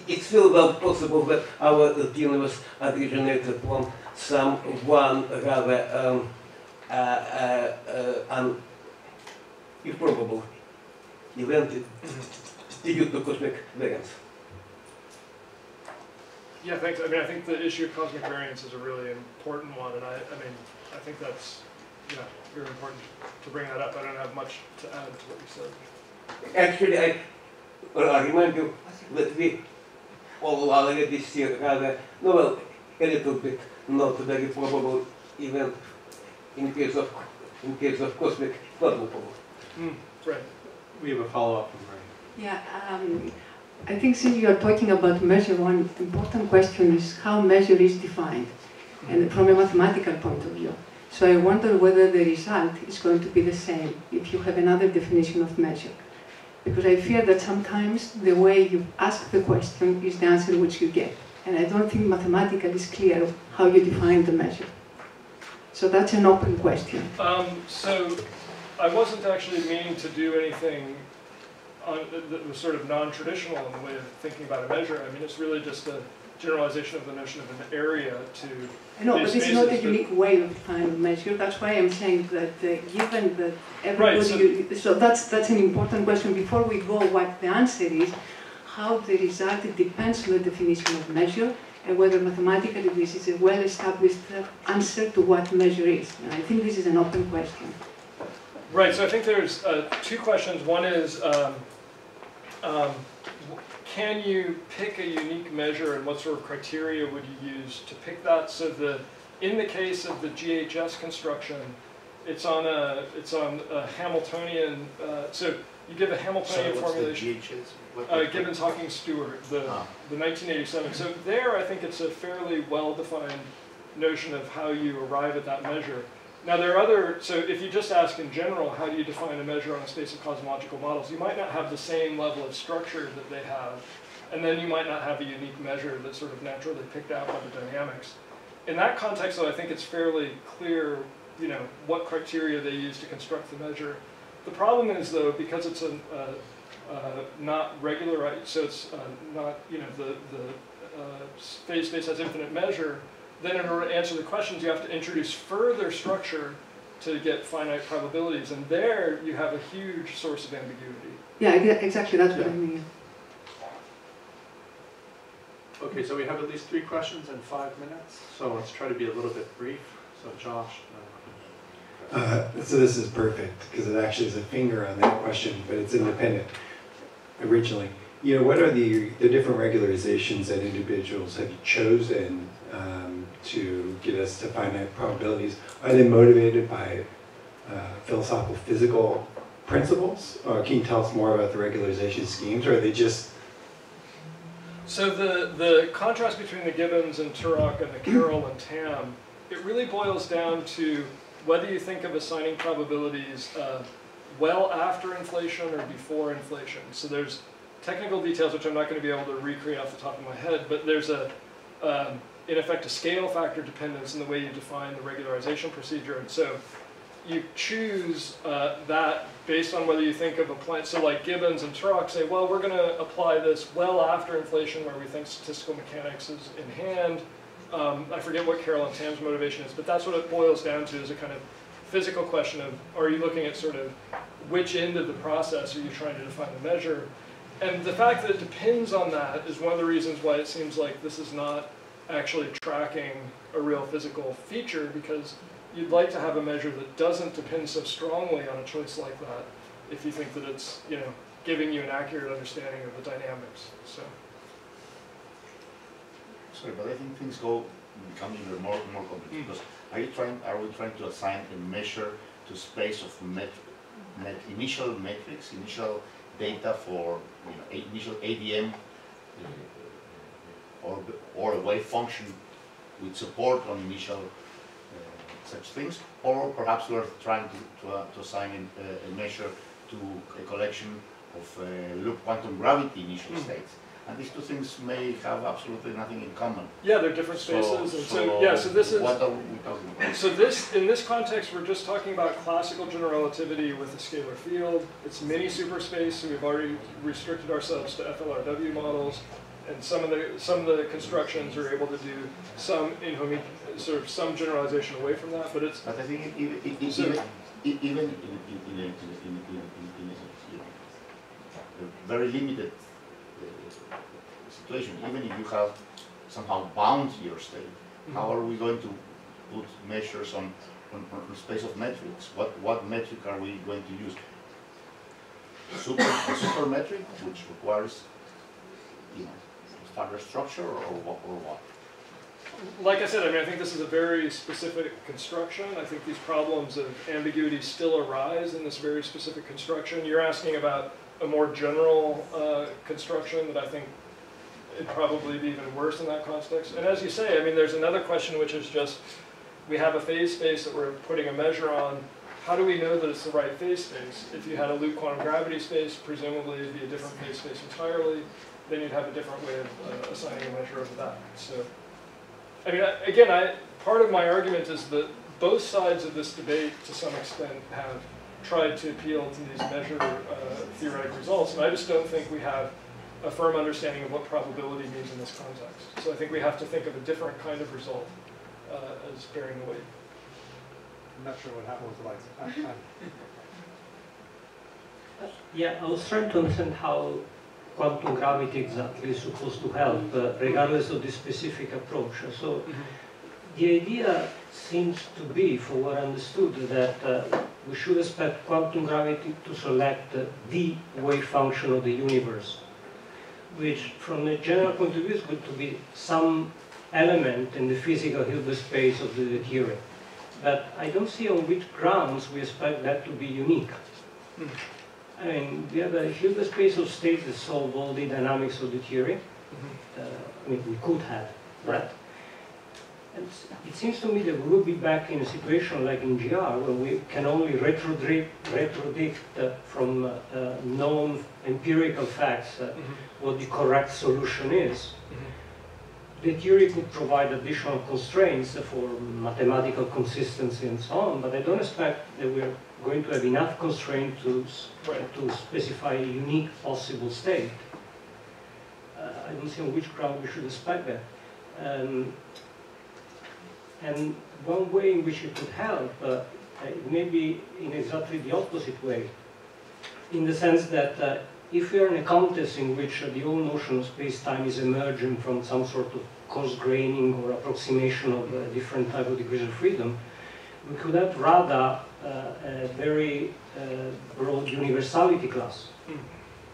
it's still well possible that our universe originated from some one rather um, uh, uh, uh, un improbable event due to cosmic variance. Yeah, thanks. I mean, I think the issue of cosmic variance is a really important one, and I, I mean, I think that's, yeah, very important to bring that up. I don't have much to add to what you said. Actually, I, I remind you that we all already see rather, no, well, a little bit not very probable event in case of in quadrupole of cosmic quadrupole. Mm, right. We have a follow-up from Ray. Yeah, um, I think since you are talking about measure, one important question is how measure is defined, and from a mathematical point of view. So I wonder whether the result is going to be the same if you have another definition of measure. Because I fear that sometimes the way you ask the question is the answer which you get. And I don't think mathematically it's clear how you define the measure. So that's an open question. Um, so I wasn't actually meaning to do anything on, that was sort of non-traditional in the way of thinking about a measure. I mean, it's really just a generalization of the notion of an area to... No, but it's not a unique way of defining measure. That's why I'm saying that uh, given that everybody... Right, so, you, so that's, that's an important question. Before we go what the answer is, how the result depends on the definition of measure and whether mathematically this is a well-established answer to what measure is. And I think this is an open question. Right, so I think there's uh, two questions. One is... Um, um, Can you pick a unique measure, and what sort of criteria would you use to pick that? So the, in the case of the G H S construction, it's on a it's on a Hamiltonian. Uh, so you give a Hamiltonian so what's formulation. The G H S? What uh, Gibbons, Hawking, Stewart, the oh. the nineteen eighty-seven. So there, I think it's a fairly well-defined notion of how you arrive at that measure. Now there are other. So if you just ask in general, how do you define a measure on a space of cosmological models? You might not have the same level of structure that they have. And then you might not have a unique measure that's sort of naturally picked out by the dynamics. In that context, though, I think it's fairly clear, you know, what criteria they use to construct the measure. The problem is, though, because it's a, uh, uh, not regularized, so it's uh, not, you know, the, the uh, phase space has infinite measure, then in order to answer the questions, you have to introduce further structure to get finite probabilities. And there, you have a huge source of ambiguity. Yeah, exactly. That's yeah. what I mean. Okay, so we have at least three questions in five minutes, so let's try to be a little bit brief. So Josh. Uh, uh, so this is perfect, because it actually is a finger on that question, but it's independent originally. you know, what are the, the different regularizations that individuals have chosen um, to get us to finite probabilities? Are they motivated by uh, philosophical physical principles? Or can you tell us more about the regularization schemes, or are they just... So the, the contrast between the Gibbons and Turok and the Carroll and Tam, it really boils down to whether you think of assigning probabilities uh, well after inflation or before inflation. So there's technical details which I'm not going to be able to recreate off the top of my head, but there's a, um, in effect, a scale factor dependence in the way you define the regularization procedure. And so you choose uh, that based on whether you think of a plant. So like Gibbons and Turok say, well, we're going to apply this well after inflation where we think statistical mechanics is in hand. Um, I forget what Carroll and Tam's motivation is, but that's what it boils down to, is a kind of physical question of, are you looking at sort of which end of the process are you trying to define the measure? And the fact that it depends on that is one of the reasons why it seems like this is not actually tracking a real physical feature, because you'd like to have a measure that doesn't depend so strongly on a choice like that if you think that it's, you know, giving you an accurate understanding of the dynamics. So, sorry, but I think things go becoming even more more complicated. Mm. Because are you trying? Are we trying to assign a measure to space of met, met initial metrics, initial data for, you know, initial A D M uh, or or a wave function with support on initial such things, or perhaps we're trying to, to, uh, to assign a, a measure to a collection of uh, loop quantum gravity initial mm. states, and these two things may have absolutely nothing in common. Yeah, they're different spaces. So, and so, so yeah, so this is. What are we talking about? So this, in this context, we're just talking about classical general relativity with a scalar field. It's mini superspace, so we've already restricted ourselves to F L R W models. And some of the some of the constructions are able to do some in sort of some generalization away from that, but it's. But I think even even so even, even in, in, in, in, in, in, in, in a very limited uh, situation, even if you have somehow bound your state, mm-hmm. how are we going to put measures on, on on space of metrics? What what metric are we going to use? Super a super metric, which requires, you know, standard structure, or what, or what? Like I said, I mean, I think this is a very specific construction. I think these problems of ambiguity still arise in this very specific construction. You're asking about a more general uh, construction that I think it'd probably be even worse in that context. And as you say, I mean, there's another question, which is just, we have a phase space that we're putting a measure on. How do we know that it's the right phase space? If you had a loop quantum gravity space, presumably it'd be a different phase space entirely. Then you'd have a different way of uh, assigning a measure of that. So, I mean, I, again, I, part of my argument is that both sides of this debate, to some extent, have tried to appeal to these measure uh, theoretic results, and I just don't think we have a firm understanding of what probability means in this context. So I think we have to think of a different kind of result uh, as bearing the weight. I'm not sure what happened with the lights. I'm, I'm yeah, I was trying to understand how quantum gravity exactly is supposed to help, uh, regardless of the specific approach. So mm-hmm. the idea seems to be, for what I understood, that uh, we should expect quantum gravity to select uh, the wave function of the universe, which from a general point of view is going to be some element in the physical Hilbert space of the theory. But I don't see on which grounds we expect that to be unique. Mm. I mean, we have a Hilbert space of states that solve all the dynamics of the theory. Mm-hmm. uh, I mean, we could have, right? And it seems to me that we will be back in a situation like in G R, where we can only retrodict uh, from uh, uh, known empirical facts uh, mm-hmm. what the correct solution is. Mm-hmm. The theory could provide additional constraints for mathematical consistency and so on, but I don't expect that we're going to have enough constraint to, right. to specify a unique possible state. Uh, I don't see on which ground we should expect that. Um, and one way in which it could help, uh, it may be in exactly the opposite way, in the sense that uh, if we are in a context in which uh, the whole notion of space-time is emerging from some sort of coarse graining or approximation of a different type of degrees of freedom, we could have rather Uh, a very uh, broad universality class, mm.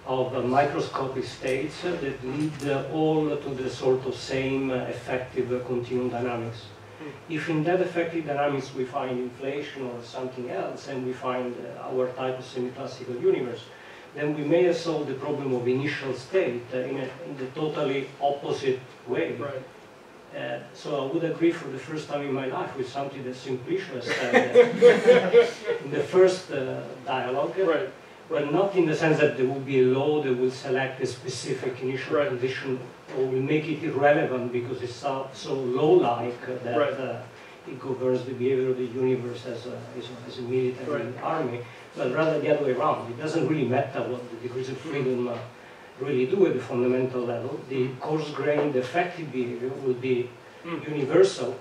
of uh, microscopic states uh, that lead uh, all to the sort of same uh, effective uh, continuum dynamics. If in that effective dynamics we find inflation or something else, and we find uh, our type of semi-classical universe, then we may have solved the problem of initial state uh, in, a, in the totally opposite way. Right. Uh, so I would agree for the first time in my life with something that Simplicio said uh, in the first uh, dialogue, right. But not in the sense that there will be a law that will select a specific initial right. condition or will make it irrelevant because it's so, so law-like that right. uh, it governs the behavior of the universe as a, as a, as a military right. army, but rather the other way around. It doesn't really matter what the degrees of freedom uh, really do at the fundamental level. The coarse-grained effective behavior will be mm. universal.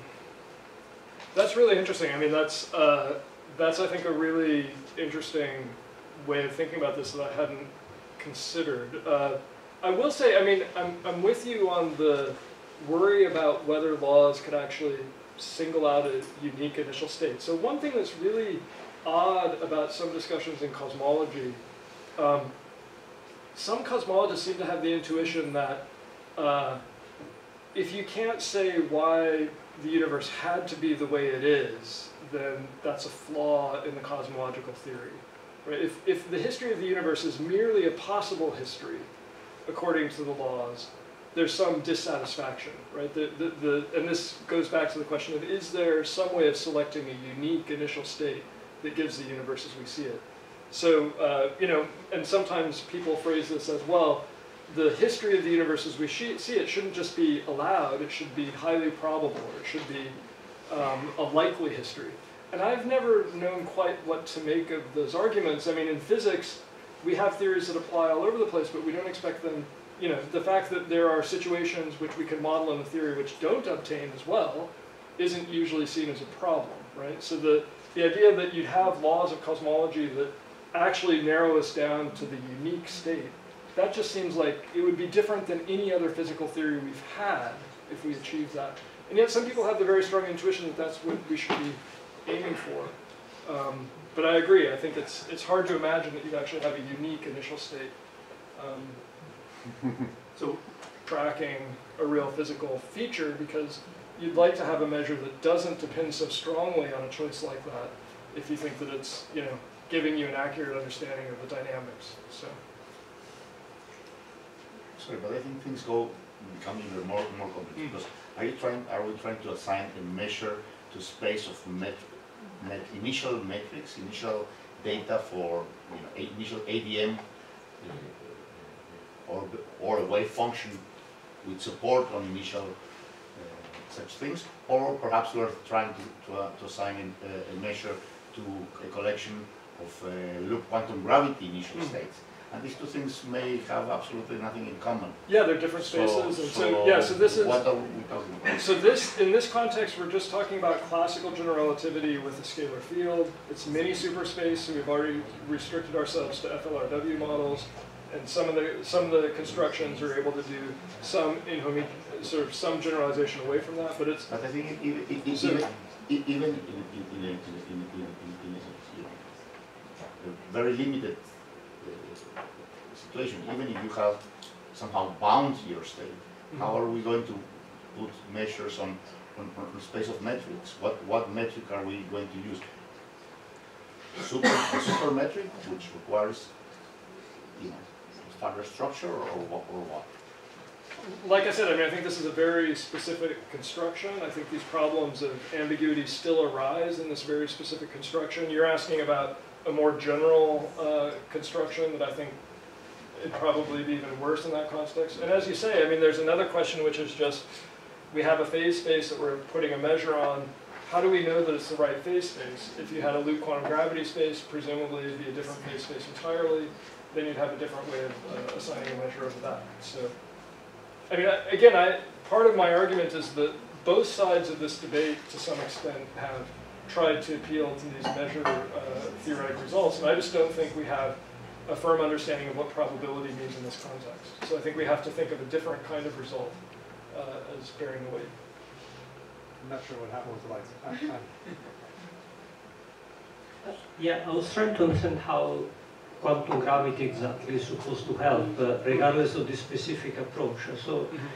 That's really interesting. I mean, that's, uh, that's I think, a really interesting way of thinking about this that I hadn't considered. Uh, I will say, I mean, I'm, I'm with you on the worry about whether laws could actually single out a unique initial state. So one thing that's really odd about some discussions in cosmology, um, some cosmologists seem to have the intuition that uh, if you can't say why the universe had to be the way it is, then that's a flaw in the cosmological theory. Right? If, if the history of the universe is merely a possible history, according to the laws, there's some dissatisfaction, right? The, the, the, and this goes back to the question of, is there some way of selecting a unique initial state that gives the universe as we see it? So, uh, you know, and sometimes people phrase this as, well, the history of the universe as we see it shouldn't just be allowed, it should be highly probable, or it should be um, a likely history. And I've never known quite what to make of those arguments. I mean, in physics, we have theories that apply all over the place, but we don't expect them, you know, the fact that there are situations which we can model in the theory which don't obtain as well isn't usually seen as a problem, right? So the, the idea that you'd have laws of cosmology that actually narrow us down to the unique state, that just seems like it would be different than any other physical theory we've had if we achieved that. And yet some people have the very strong intuition that that's what we should be aiming for. Um, but I agree, I think it's, it's hard to imagine that you'd actually have a unique initial state. Um, so tracking a real physical feature, because you'd like to have a measure that doesn't depend so strongly on a choice like that if you think that it's, you know, giving you an accurate understanding of the dynamics. So, sorry, but I think things go becoming even more more complicated. Mm. Because are you trying? Are we trying to assign a measure to space of met, met initial metrics, initial data for you know, initial A D M, uh, or or a wave function with support on initial uh, such things, or perhaps we're trying to to, uh, to assign a, a measure to a collection of uh, loop quantum gravity initial mm. states, and these two things may have absolutely nothing in common. Yeah, they're different spaces. So, and so, so yeah, so this is. What are we talking about? So this, in this context, we're just talking about classical general relativity with a scalar field. It's mini superspace, so we've already restricted ourselves to F L R W models, and some of the some of the constructions are able to do some in sort of some generalization away from that. But it's. But I think it, it, it, so, even even in in in. in, in, in, in very limited uh, situation, even if you have somehow bound your state, mm-hmm. how are we going to put measures on, on, on space of metrics? What what metric are we going to use? Super, a super metric, which requires you know, standard structure, or, or what? Like I said, I mean, I think this is a very specific construction. I think these problems of ambiguity still arise in this very specific construction. You're asking about a more general uh, construction that I think it'd probably be even worse in that context. And as you say, I mean, there's another question which is just, we have a phase space that we're putting a measure on. How do we know that it's the right phase space? If you had a loop quantum gravity space, presumably it'd be a different phase space entirely. Then you'd have a different way of uh, assigning a measure of that. So, I mean, I, again, I, part of my argument is that both sides of this debate, to some extent, have tried to appeal to these measure uh, theoretic results, and I just don't think we have a firm understanding of what probability means in this context. So I think we have to think of a different kind of result uh, as bearing the weight. I'm not sure what happened with the lights. Yeah, I was trying to understand how quantum gravity exactly is supposed to help, uh, regardless of the specific approach. So mm-hmm.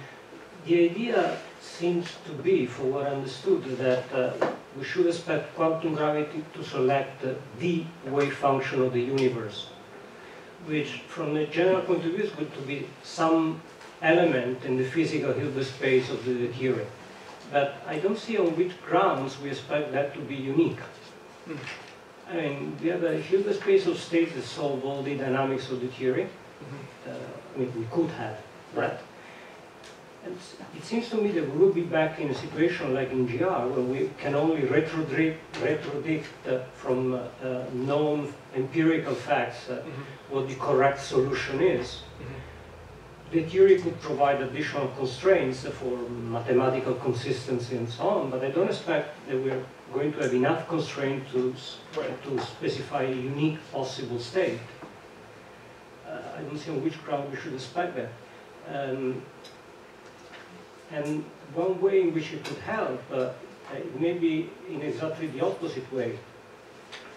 the idea seems to be, for what I understood, that uh, we should expect quantum gravity to select uh, the wave function of the universe, which from a general point of view is going to be some element in the physical Hilbert space of the theory. But I don't see on which grounds we expect that to be unique. Mm. I mean, we have a Hilbert space of states that solve all the dynamics of the theory. Mm-hmm. uh, I mean, we could have, right? And it seems to me that we will be back in a situation like in G R, where we can only retrodict uh, from uh, uh, known empirical facts uh, mm-hmm. what the correct solution is. Mm-hmm. The theory could provide additional constraints for mathematical consistency and so on, but I don't expect that we're going to have enough constraint to, right. to specify a unique possible state. Uh, I don't see on which ground we should expect that. Um, and one way in which it could help, uh, it may be in exactly the opposite way,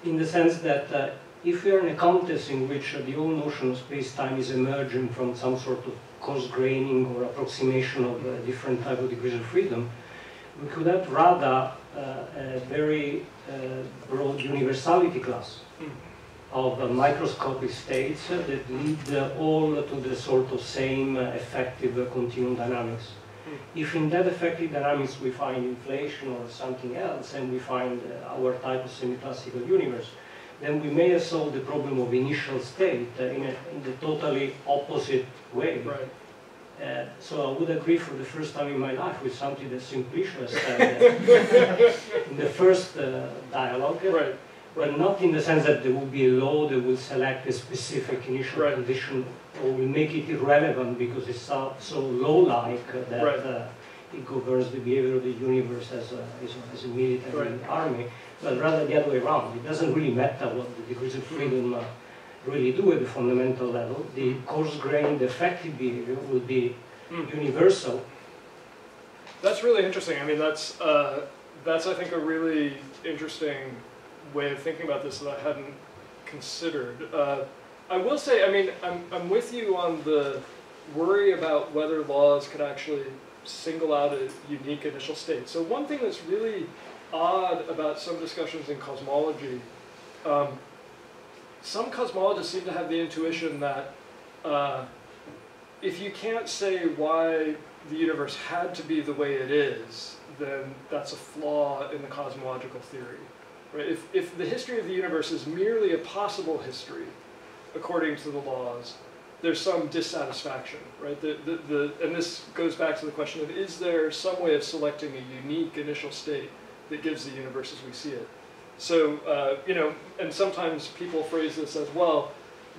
in the sense that uh, if we are in a context in which uh, the whole notion of space-time is emerging from some sort of coarse graining or approximation of a uh, different type of degrees of freedom, we could have rather uh, a very uh, broad universality class of uh, microscopic states uh, that lead uh, all to the sort of same uh, effective uh, continuum dynamics. If in that effective dynamics we find inflation or something else, and we find uh, our type of semi-classical universe, then we may have solved the problem of initial state uh, in, a, in the totally opposite way. Right. Uh, so I would agree for the first time in my life with something that Simplicio said uh, in the first uh, dialogue, right. Right. But not in the sense that there will be a law that will select a specific initial right. condition or will make it irrelevant because it's so, so law-like that right. uh, it governs the behavior of the universe as a, as a, as a military right. army. But rather the other way around. It doesn't really matter what the degrees of freedom uh, really do at the fundamental level. The coarse-grained effective behavior will be mm. universal. That's really interesting. I mean, that's, uh, that's, I think, a really interesting way of thinking about this that I hadn't considered. Uh, I will say, I mean, I'm, I'm with you on the worry about whether laws could actually single out a unique initial state. So one thing that's really odd about some discussions in cosmology, um, some cosmologists seem to have the intuition that uh, if you can't say why the universe had to be the way it is, then that's a flaw in the cosmological theory. Right? If, if the history of the universe is merely a possible history, according to the laws, there's some dissatisfaction, right? The, the, the, and this goes back to the question of, is there some way of selecting a unique initial state that gives the universe as we see it? So, uh, you know, and sometimes people phrase this as, well,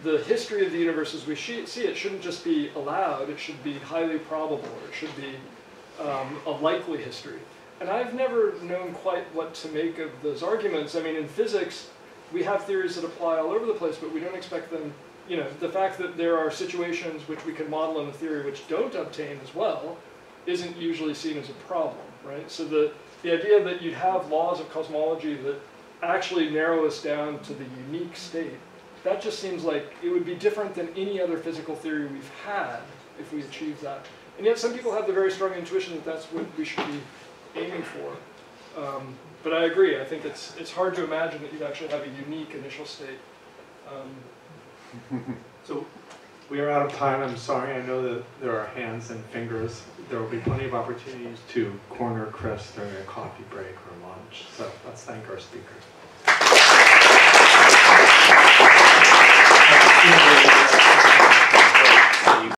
the history of the universe as we see it shouldn't just be allowed, it should be highly probable, or it should be um, a likely history. And I've never known quite what to make of those arguments. I mean, in physics, we have theories that apply all over the place, but we don't expect them, you know, the fact that there are situations which we can model in the theory which don't obtain as well isn't usually seen as a problem, right? So the The idea that you'd have laws of cosmology that actually narrow us down to the unique state, that just seems like it would be different than any other physical theory we've had if we achieved that. And yet some people have the very strong intuition that that's what we should be aiming for. Um, but I agree, I think it's, it's hard to imagine that you'd actually have a unique initial state. Um, so we are out of time, I'm sorry, I know that there are hands and fingers. There will be plenty of opportunities to corner Chris during a coffee break or lunch. So let's thank our speaker.